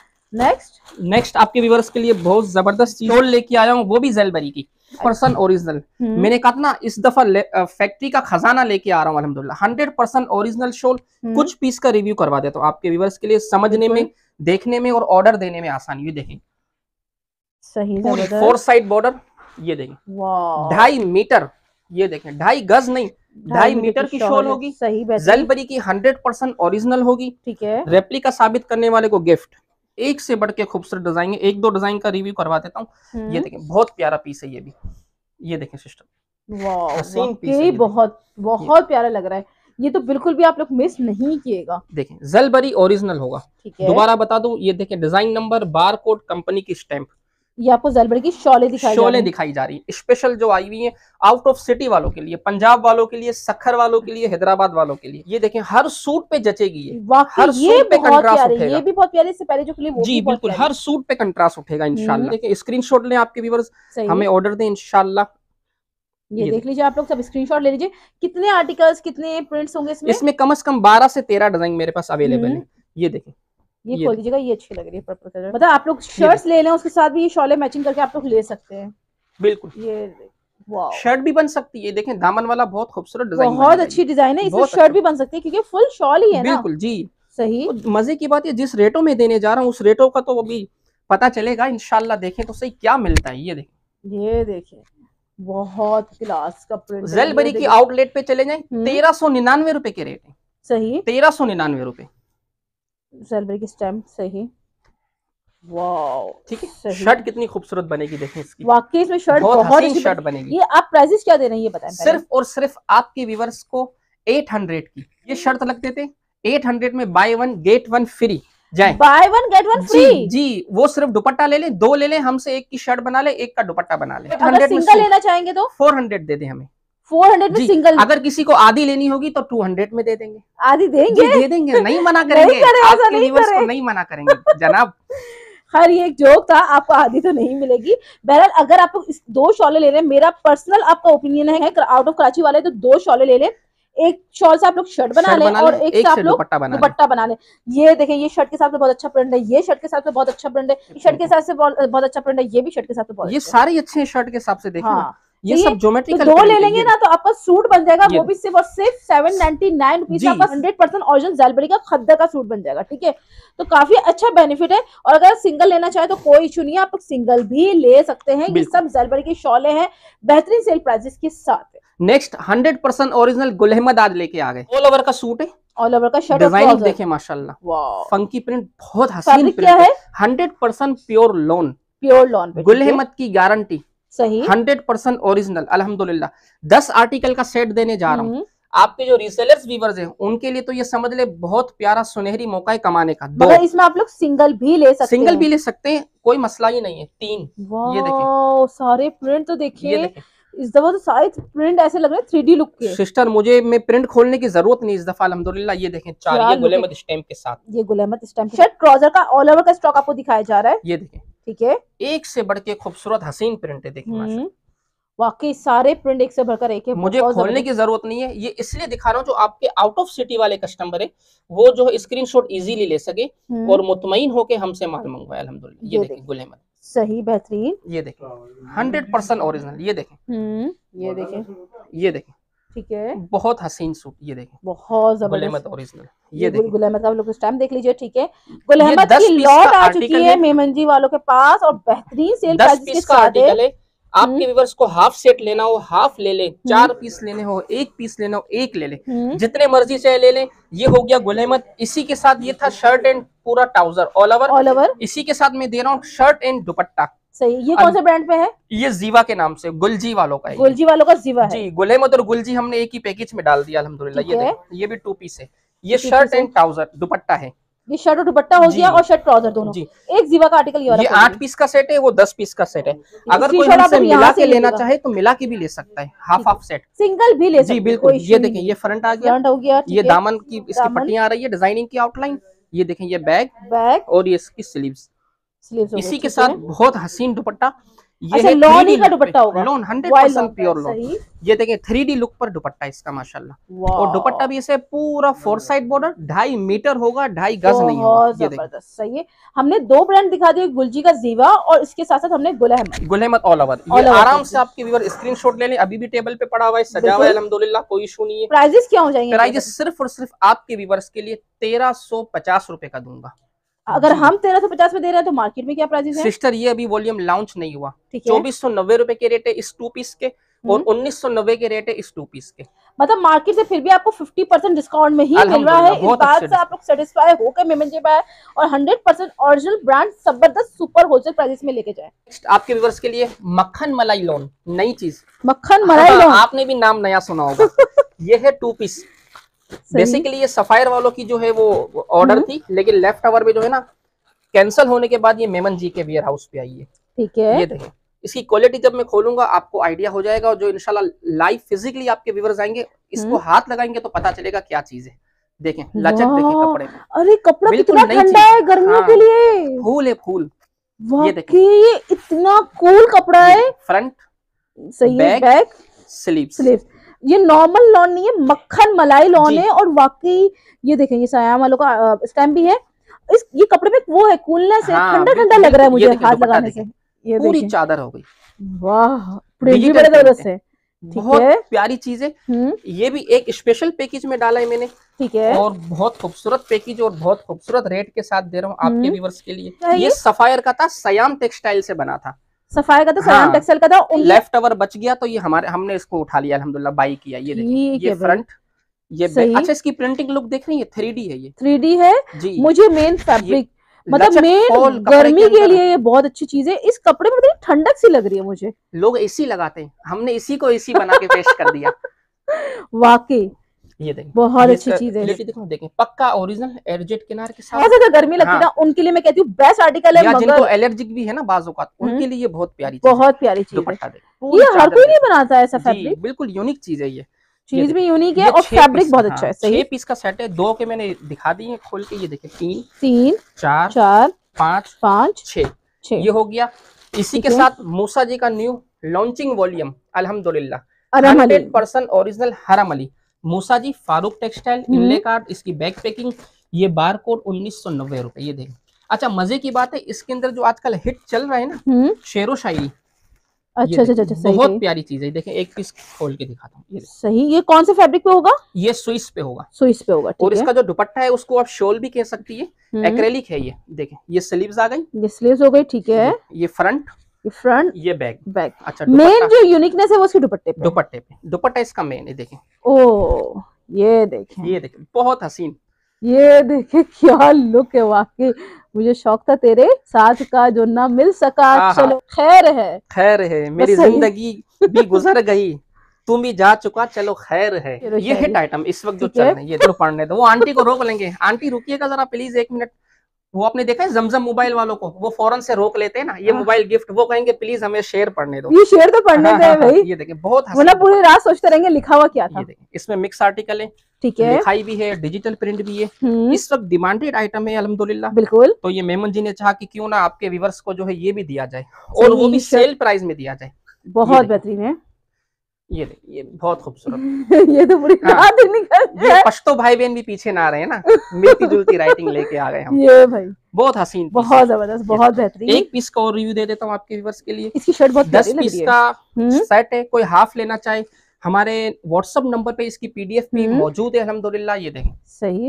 नेक्स्ट आपके व्यूअर्स के लिए बहुत जबरदस्त चीज लेके आया हूँ, वो भी ज़ेलबरी की, परसेंट ओरिजिनल। मैंने कहा ना इस दफा फैक्ट्री का खजाना लेके आ रहा हूँ अल्हम्दुलिल्लाह, 100% ओरिजिनल शॉल। कुछ पीस का रिव्यू करवा देता हूँ आपके व्यूअर्स के लिए, समझने में, देखने में और ऑर्डर देने में आसानी। ये देखें सही पूरी 4 साइड बॉर्डर, ये देखें 2.5 मीटर, ये देखें 2.5 गज नहीं 2.5 मीटर की शॉल होगी। सही ज़ेलबरी की 100% ओरिजिनल होगी, ठीक है। रेप्लिका साबित करने वाले को गिफ्ट। एक से बढ़ के खूबसूरत डिजाइन है, 1-2 डिजाइन का रिव्यू करवा देता हूँ। ये देखें बहुत प्यारा पीस है ये भी, ये देखें सिस्टर, वाह ये बहुत बहुत प्यारा लग रहा है। ये तो बिल्कुल भी आप लोग मिस नहीं किएगा। देखें ज़ेलबरी ओरिजिनल होगा, दोबारा बता दूं, ये देखें design number, bar code, company की स्टैंप। ये आपको ज़ेलबरी की शॉलें दिखाई जा रही है, स्पेशल जो आई हुई है आउट ऑफ सिटी वालों के लिए, पंजाब वालों के लिए, सखर वालों के लिए, हैदराबाद वालों के लिए। ये देखें हर सूट पे जचेगी ये, हर सूट पे कंट्रास्ट उठेगा। ये भी बहुत प्यारी, इससे पहले जो के लिए वो जी बिल्कुल हर सूट पे कंट्रास्ट उठेगा इंशाल्लाह। देखिए स्क्रीनशॉट लें आपके व्यूअर्स, हमें ऑर्डर दें इंशाल्लाह। ये देख लीजिए आप लोग, सब स्क्रीनशॉट ले लीजिए। कितने आर्टिकल्स, कितने प्रिंट्स होंगे इसमें? इसमें कम से कम 12 से 13 डिजाइन मेरे पास अवेलेबल है। ये देखें ये खोल दीजिएगा, ये अच्छी लग रही है पर्पल कलर। मतलब आप लोग शर्ट्स ले लें उसके साथ भी ये शॉले मैचिंग करके आप लोग ले सकते हैं, बिल्कुल। ये वाह शर्ट भी बन सकती है, देखें दामन वाला बहुत खूबसूरत डिजाइन, बहुत अच्छी डिजाइन है, इसमें शर्ट भी बन सकती है क्योंकि फुल शॉल ही है ना, बिल्कुल जी सही। मजे की बात है जिस रेटों में देने जा रहा हूँ उस रेटों का तो अभी पता चलेगा इंशाल्लाह। देखें तो सही क्या मिलता है, ये देखें बहुत क्लास का प्रिंट। ज़ेलबरी की आउटलेट पे चले जाए 1399 रुपए के रेट है, सही 1399 रुपए। ज़ेलबरी की स्टैम्प सही, वाओ ठीक है। शर्ट कितनी खूबसूरत बनेगी देखें इसकी, वाकई इसमें शर्ट बहुत अच्छी शर्ट बनेगी। ये आप प्राइसेस क्या दे रहे हैं ये बताएं? सिर्फ और सिर्फ आपके व्यूअर्स को 800 की ये शर्त लगते थे, 800 में buy 1 get 1 फ्री जाए, buy 1 get 1 फ्री जी। वो सिर्फ दुपट्टा ले लें, 2 ले लें हमसे, एक की शर्ट बना ले, एक का दुपट्टा बना ले। अगर सिंगल लेना चाहेंगे तो 400 दे दें हमें, 400 में सिंगल। अगर किसी को आधी लेनी होगी तो 200 में दे देंगे, आधी दे देंगे, नहीं मना करेंगे, आपके व्यूअर्स को नहीं मना करेंगे जनाब। खैर ये एक जोक था, आपको आधी तो नहीं मिलेगी। बहरहाल अगर आप इस 2 शॉले ले रहे हैं, मेरा पर्सनल आपका ओपिनियन है आउट ऑफ कराची वाले, तो 2 शॉले ले लें, एक शॉल से आप लोग शर्ट बना लें और एक से आप लोग दुपट्टा बना लें। ये देखें ये शर्ट के साथ बहुत अच्छा प्रिंट है, ये शर्ट के साथ बहुत अच्छा प्रिंट है, शर्ट के साथ बहुत अच्छा प्रिंट है, ये भी शर्ट के साथ, ये सारे अच्छे शर्ट के हिसाब से देखिए। ये सब ज्योमेट्रिकल तो 2 ले लेंगे ना तो आपका सूट बन जाएगा, वो भी सिर्फ और सिर्फ 799 रुपीज। 100% ओरिजिनल ज़ेलबरी का खद्दर का सूट बन जाएगा, ठीक है। तो काफी अच्छा बेनिफिट है। और अगर सिंगल लेना चाहे तो कोई इशू नहीं है, आप सिंगल भी ले सकते हैं। ये सब ज़ेलबरी की शॉले हैं बेहतरीन सेल प्राइसेस के साथ। नेक्स्ट 100% ओरिजिनल गुल अहमद आज लेके आ गए, ऑल ओवर का सूट है, ऑल ओवर का शर्ट, डिजाइन देखें माशाल्लाह, फंकी प्रिंट बहुत हसीन प्रिंट है। 100% pure lawn, pure lawn Gul Ahmed की गारंटी सही, 100% ओरिजिनल अल्हम्दुलिल्लाह। 10 आर्टिकल का सेट देने जा रहा हूँ, आपके जो रीसेलर्स वीवर्स हैं उनके लिए तो ये समझ ले बहुत प्यारा सुनहरी मौका है कमाने का। दो इसमें आप लोग सिंगल भी ले सकते हैं, कोई मसला ही नहीं है। तीन ये देखिए सारे प्रिंट, तो देखिए इस दफा तो सारे प्रिंट ऐसे लग रहे हैं 3D लुक के। सिस्टर मैं प्रिंट खोलने की जरूरत नहीं इस दफा अल्हम्दुलिल्लाह। ये देखें चार, ये गुल अहमद स्टैम्प के साथ, ये Gul Ahmed stamp shirt trouser का ऑल ओवर का स्टॉक आपको दिखाया जा रहा है। ये देखें ठीक है, एक से बढ़ के खूबसूरत हसीन प्रिंट है। देखिए वाकई सारे प्रिंट एक से भरकर एक है, मुझे खोलने की जरूरत नहीं है। ये इसलिए दिखा रहा हूँ जो आपके आउट ऑफ सिटी वाले कस्टमर है वो जो स्क्रीनशॉट इजीली ले सके और मुतमईन होके हमसे माल मंगवाए अल्हम्दुलिल्लाह। ये देखिए गुल अहमद सही बेहतरीन, ये देखें 100% ओरिजिनल। ये देखें ये देखें ठीक है, बहुत हसीन सूट। ये देखें बहुत जबरदस्त ओरिजिनल। ये देखिए गुल अहमद आप लोग इस टाइम देख लीजिए ठीक है, गुल अहमद की लॉट आ चुकी है मेमन जी वालों के पास और बेहतरीन सेल प्राइस के साथ है। आपके व्यूअर्स को हाफ सेट लेना हो हाफ ले ले, चार पीस लेने हो एक पीस लेना हो एक ले ले, जितने मर्जी चाहे ले ले। ये हो गया गुल अहमद, इसी के साथ ये था शर्ट एंड पूरा ट्राउजर ऑल ओवर। इसी के साथ मैं दे रहा हूँ शर्ट एंड दुपट्टा। सही, ये कौन से ब्रांड पे है? ये जीवा के नाम से, गुलजी वालों का है। गुलजी वालों का जीवा है जी, गुल अहमद और गुलजी हमने एक ही पैकेज में डाल दिया अल्हम्दुलिल्लाह। ये भी 2 पीस है, ये शर्ट एंड ट्राउजर दुपट्टा है। ये शर्ट और दुपट्टा हो गया और शर्ट ट्राउजर दोनों। एक जीवा का आर्टिकल ये 8 पीस का सेट है, वो 10 पीस का सेट है। अगर कोई हमसे मिला के लेना चाहे तो मिला के भी ले सकता है, हाफ हाफ सेट सिंगल भी ले सकते जी बिल्कुल। ये देखें ये फ्रंट आ गया, ये दामन की इसकी पट्टियां आ रही है, डिजाइनिंग की आउटलाइन। ये देखें ये बैग और ये इसकी स्लीव्स। इसी के साथ बहुत हसीन दुपट्टा, ये लॉन का दुपट्टा होगा, लॉन 100% प्योर लॉन। ये देखें 3D लुक पर दुपट्टा इसका माशाल्लाह, और दुपट्टा भी इसे पूरा 4 साइड बॉर्डर 2.5 मीटर होगा, 2.5 गज नहीं होगा। ये देखें सही है, हमने 2 ब्रांड दिखा दिए, गुलजी का जीवा और इसके साथ साथ हमने गुल अहमद ऑल ओवर। ये आराम से आपके व्यूअर स्क्रीनशॉट ले लें, अभी भी टेबल पे पड़ा हुआ है, सजा हुआ है अल्हम्दुलिल्लाह, कोई इशू नहीं है। प्राइजेस क्या हो जाएंगे? प्राइजेस सिर्फ और सिर्फ आपके व्यूअर्स के लिए 1350 रुपए का दूंगा। अगर हम 1350 में दे रहे हैं तो मार्केट में क्या प्राइस है सिस्टर? ये अभी वॉल्यूम लॉन्च नहीं हुआ। 2490 रुपए के रेट है इस 2 पीस के और 1990 के रेट है इस 2 पीस के। मतलब मार्केट से फिर भी आपको 50% डिस्काउंट में ही मिल रहा है। इस बात से आप लोग सेटिस्फाई होकर मेमन जी पाए और 100% ओरिजिनल ब्रांड जबरदस्त सुपर होलसेल प्राइस में लेके जाए। आपके व्यूअर्स के लिए मक्खन मलाई लोन, नई चीज मक्खन मलाई लोन, आपने भी नाम नया सुना होगा। ये है 2 पीस, बेसिकली ये सफायर वालों की जो है वो ऑर्डर थी, लेकिन लेफ्ट ओवर में जो है ना कैंसिल होने के बाद ये मेमन जी के वेयर हाउस पे आई है ठीक है। ये देखें इसकी क्वालिटी जब मैं खोलूंगा आपको आइडिया हो जाएगा, और जो इंशाल्लाह लाइव फिजिकली आपके व्यूअर्स आएंगे इसको हाथ लगाएंगे तो पता चलेगा क्या चीज है। देखें लचक, देखें कपड़े में, अरे कपड़ा कितना ठंडा है गर्मियों के लिए, फूल है फूल। ये देखिए इतना कूल कपड़ा है, फ्रंट सही है, बैक स्लीव्स। ये नॉर्मल लॉन नहीं है, मक्खन मलाई लॉन है और वाकई ये देखें ये सयाम वालों का स्टैम्प भी है। इस ये कपड़े में वो है कूलनेस है, ठंडा ठंडा लग रहा है मुझे हाथ लगाने से। ये पूरी चादर हो गई, वाह प्रिंट बड़े जबरदस्त है, बहुत प्यारी चीज है। ये भी एक स्पेशल पैकेज में डाला है मैंने ठीक है, और बहुत खूबसूरत पैकेज और बहुत खूबसूरत रेट के साथ दे रहा हूँ आपके व्यूअर्स के लिए। ये सफायर का था, सयाम टेक्सटाइल से बना था, सफाई का तो सयाम टेक्सटाइल का था, लेफ्ट ओवर बच गया तो ये हमने इसको उठा लिया अल्हम्दुलिल्लाह, बाई किया। ये देखिए ये फ्रंट, ये बैक। अच्छा इसकी प्रिंटिंग लुक देख रही है, 3D है, ये 3D है। मुझे मेन फैब्रिक मतलब मेन गर्मी के लिए ये बहुत अच्छी चीज है। इस कपड़े में ठंडक सी लग रही है मुझे, लोग एसी लगाते हैं, हमने इसी को एसी बना के पेश कर दिया। वाकई ये देखिए बहुत अच्छी चीज है, देखें पक्का ओरिजिनल एयरजेट किनार के साथ। ऐसा गर्मी लगती है ना उनके लिए मैं कहती हूँ बेस्ट आर्टिकल है, या जिनको एलर्जिक भी है ना बाजू का उनके लिए ये बहुत प्यारी चीज है। ये हर कोई नहीं बनाता ऐसा फैब्रिक, बिल्कुल यूनिक चीज है, ये चीज भी यूनिक है और फैब्रिक बहुत अच्छा है। 6 पीस का सेट है, 2 के मैंने दिखा दी है खोल के। ये देखे 3, 4, 5, 5, 6 ये हो गया। इसी के साथ मूसा जी का न्यू लॉन्चिंग वॉल्यूम अल्हम्दुलिल्लाह 100% original Haram Ali Musa ji Farooq textile, inlay card, इसकी बैक पैकिंग, ये बार कोड 1990 रुपए। ये देखें। अच्छा मजे की बात है इसके अंदर जो आजकल हिट चल रहा है ना शेरो शायरी, अच्छा बहुत प्यारी चीज है। देखें एक पीस खोल के दिखाता हूँ। सही ये कौन से फैब्रिक पे होगा? ये स्विस पे होगा, और इसका जो दुपट्टा है उसको आप शॉल भी कह सकती है, एक्रेलिक है। ये देखें ये स्लीव्स आ गई, ये स्लीव्स हो गई ठीक है, ये फ्रंट, ये बैक। अच्छा मेन जो यूनिकनेस है वो उसके दुपट्टे पे इसका मेन है। देखें ओ ये देखें बहुत हसीन, ये देखें क्या लुक है। वाकई मुझे शौक था तेरे साथ का जो ना मिल सका, चलो खैर है मेरी जिंदगी भी गुजर गई तुम भी जा चुका, चलो खैर है। ये हिट आइटम इस वक्त जो चल रहे हैं ये तो पढ़ने दो, वो आंटी को रोक लेंगे। आंटी रुकिएगा जरा प्लीज 1 मिनट। वो आपने देखा है जमजम मोबाइल वालों को, वो फौरन से रोक लेते हैं ना, ये मोबाइल गिफ्ट, वो कहेंगे प्लीज हमें शेर पढ़ने दो, ये शेर तो पढ़ने दो भाई। ये देखिए बहुत पूरी रात सोचते रहेंगे लिखा हुआ क्या था। इसमें मिक्स आर्टिकल है, ठीक है, लिखाई भी है, डिजिटल प्रिंट भी है, इस वक्त डिमांडेड आइटम है अल्हम्दुलिल्लाह। बिल्कुल, तो ये मेमन जी ने चाहा कि क्यों ना आपके व्यूअर्स को जो है ये भी दिया जाए और वो भी सेल प्राइस में दिया जाए। बहुत बेहतरीन है ये बहुत खूबसूरत। ये तो पूरी रात निकल, ये पश्तो भाई बहन भी पीछे ना रहे ना, मिलती जुलती राइटिंग लेके आ गए हम। ये भाई बहुत हसीन, बहुत जबरदस्त, बहुत बेहतरीन। एक पीस का और रिव्यू दे देता हूँ आपके व्यूअर्स के लिए। इसकी शर्ट बहुत 10 पीस का सेट है, कोई हाफ लेना चाहे हमारे व्हाट्सएप नंबर पे इसकी पीडीएफ भी मौजूद है अल्हम्दुलिल्लाह। ये देखें सही,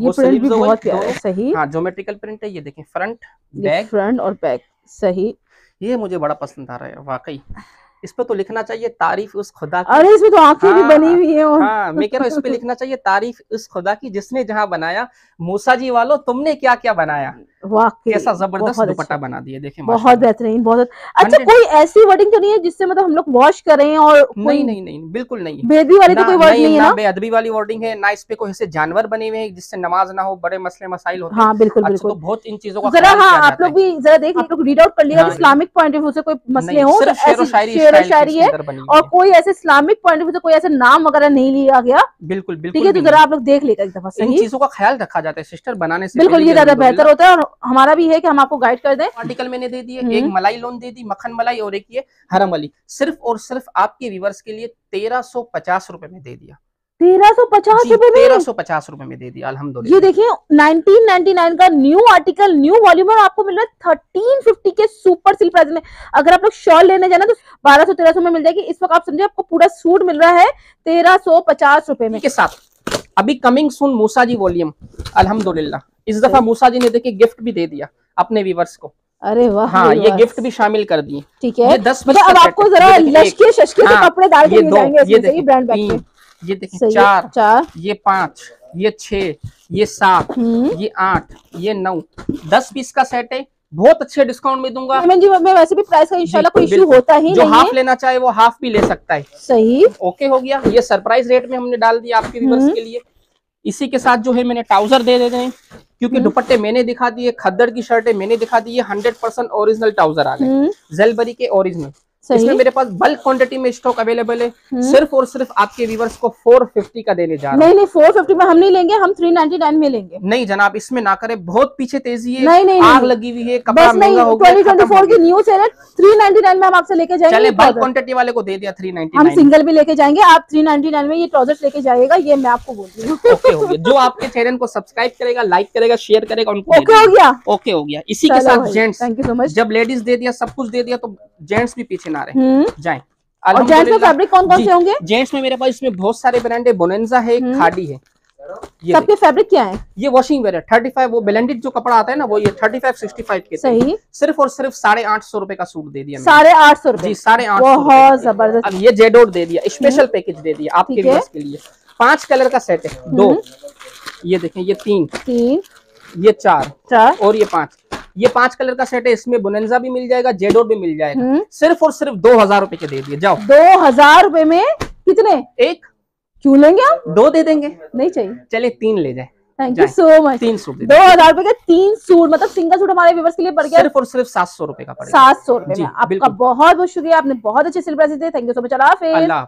ये प्रिंट भी बहुत प्यारा सही, हाँ ज्योमेट्रिकल प्रिंट है। ये देखें फ्रंट और बैक सही, ये मुझे बड़ा पसंद आ रहा है वाकई। इस पे तो लिखना चाहिए तारीफ उस खुदा की। अरे इसमें तो आंखें भी बनी हुई है। हाँ मैं कह रहा हूँ इस पे लिखना चाहिए तारीफ उस खुदा की जिसने जहाँ बनाया, मूसा जी वालों तुमने क्या क्या बनाया। कैसा जबरदस्त दुपट्टा बना दिया, देखिए बहुत बेहतरीन, बहुत अच्छा। कोई ऐसी वर्डिंग तो नहीं है जिससे मतलब हम लोग वॉश करें और नहीं नहीं नहीं बिल्कुल नहीं, बेदबी वाली तो कोई वर्ड नहीं है ना, बेअदबी वाली वर्डिंग है ना। इस पे कोई ऐसे जानवर बने हुए हैं जिससे नमाज ना हो, बड़े मसले मसाइल होते हैं। हाँ बिल्कुल बिल्कुल, बहुत इन चीजों को जरा आप लोग भी जरा देख रीड आउट कर लिया। इस्लामिक पॉइंट ऑफ व्यू से कोई मसले हो, शेर शायरी है और कोई ऐसे इस्लामिक पॉइंट ऑफ व्यू से कोई ऐसे नाम वगैरह नहीं लिया गया। बिल्कुल बिल्कुल, ठीक है, तो जरा आप लोग देख लेते हैं एक दफा से, इन चीजों का ख्याल रखा जाता है सिस्टर बनाने से। बिल्कुल, ये ज्यादा बेहतर होता है। हमारा भी है कि हम आपको गाइड कर दें। आर्टिकल मैंने दे दिए, एक मलाई लोन दे दी, मक्खन मलाई, और एक ये हरा मली, सिर्फ और सिर्फ आपके व्यूअर्स के लिए 1350 रुपए में दे दिया। 1350 रुपए में, 1350 रुपए में दे दिया अल्हम्दुलिल्लाह। ये देखिए 1999 का न्यू आर्टिकल, न्यू वॉल्यूम, और आपको मिल रहा है 1350 के सुपर सेल प्राइस में। अगर आप लोग शॉल लेने जाना तो 1200-1300 में मिल जाएगी। इस वक्त आप समझिए आपको पूरा सूट मिल रहा है 1350 रुपए में के साथ। अभी coming soon Musa ji volume अल्हम्दुलिल्लाह। इस दफा मूसा जी ने देखिए गिफ्ट भी दे दिया अपने व्यूअर्स को। अरे वाह, हाँ ये गिफ्ट भी शामिल कर दिए, ठीक है। 10 पीस अब आपको जरा लश्के के कपड़े डाल के जाएंगे। ब्रांड बैग में ये देखिए 4, ये 5, ये 6, ये 7, ये 8, ये 9, 10 पीस का सेट है। बहुत अच्छे डिस्काउंट में दूंगा मेमन जी। मैं वैसे भी प्राइस का इंशाल्लाह कोई इश्यू होता ही नहीं है। जो हाफ लेना चाहे वो हाफ भी ले सकता है। सही, ओके हो गया। ये सरप्राइज रेट में हमने डाल दिया आपके व्यूअर्स के लिए। इसी के साथ जो है मैंने ट्राउजर दे देते हैं, क्योंकि दुपट्टे मैंने दिखा दिए, खद्दर की शर्टें मैंने दिखा दी है। 100% ओरिजिनल ट्राउजर आ गए ज़ेलबरी के ओरिजिनल। इसमें मेरे पास बल्क क्वांटिटी में स्टॉक अवेलेबल है। सिर्फ और सिर्फ आपके व्यूअर्स को 450 का देने जा रहा हूं। नहीं 450 में हम नहीं लेंगे, हम 399 में लेंगे। नहीं जनाब इसमें ना करें, बहुत पीछे तेजी है, आग लगी हुई है, कपड़ा महंगा हो गया। 2024 की न्यू सेल है, 399 में हम आपसे लेके जाएंगे। चले बल्क क्वांटिटी वाले को दे दिया 399, हम सिंगल भी लेके जाएंगे। आप 399 में ये ट्राउजर्स लेके जाएगा, ये मैं आपको बोल रही हूँ। ओके हो गया। जो आपके चैनल को सब्सक्राइब करेगा, लाइक करेगा, शेयर करेगा, उनको ओके हो गया। ओके हो गया। इसी के साथ gents, thank you so much. जब लेडीज दे दिया, सब कुछ दे दिया, तो जेंट्स भी पीछे ना रहे जाए। और जेंट्स में फैब्रिक कौन कौन से होंगे? जेंट्स में मेरे पास इसमें बहुत सारे ब्रांड है। बोनेंजा है, खाडी है। सबके फैब्रिक क्या है? ये वॉशिंग वेयर है, 35 वो ब्लेंडेड जो कपड़ा आता है ना, वो ये 35-65 के सही। सिर्फ और सिर्फ 850 रुपए का सूट दे दिया। 850 रुपए जी, 850। बहुत जबरदस्त। अब ये जेडोर दे दिया, स्पेशल पैकेज दे दिया आपके व्यूअर्स के लिए। 5 कलर का सेट है, 2, ये देखें, ये 3, ये 4 और ये 5। ये 5 कलर का सेट है। इसमें बोनेंजा भी मिल जाएगा, जेडोर भी मिल जाएगा। सिर्फ और सिर्फ 2000 रुपए के दे दिए। जाओ 2000 रुपए में कितने? एक क्यों लेंगे आप, 2 दे देंगे, नहीं चाहिए, चले 3 ले जाए। Thank you so much. 3 suit 2000 रुपए के 3 सूट, मतलब सिंगल सूट हमारे व्यूअर्स के लिए पड़ गया सिर्फ और सिर्फ 700 रुपए का पड़ेगा। 700 रुपए में आपका बहुत बहुत शुक्रिया, आपने बहुत अच्छे सेल प्राइस दिए। Thank you so much.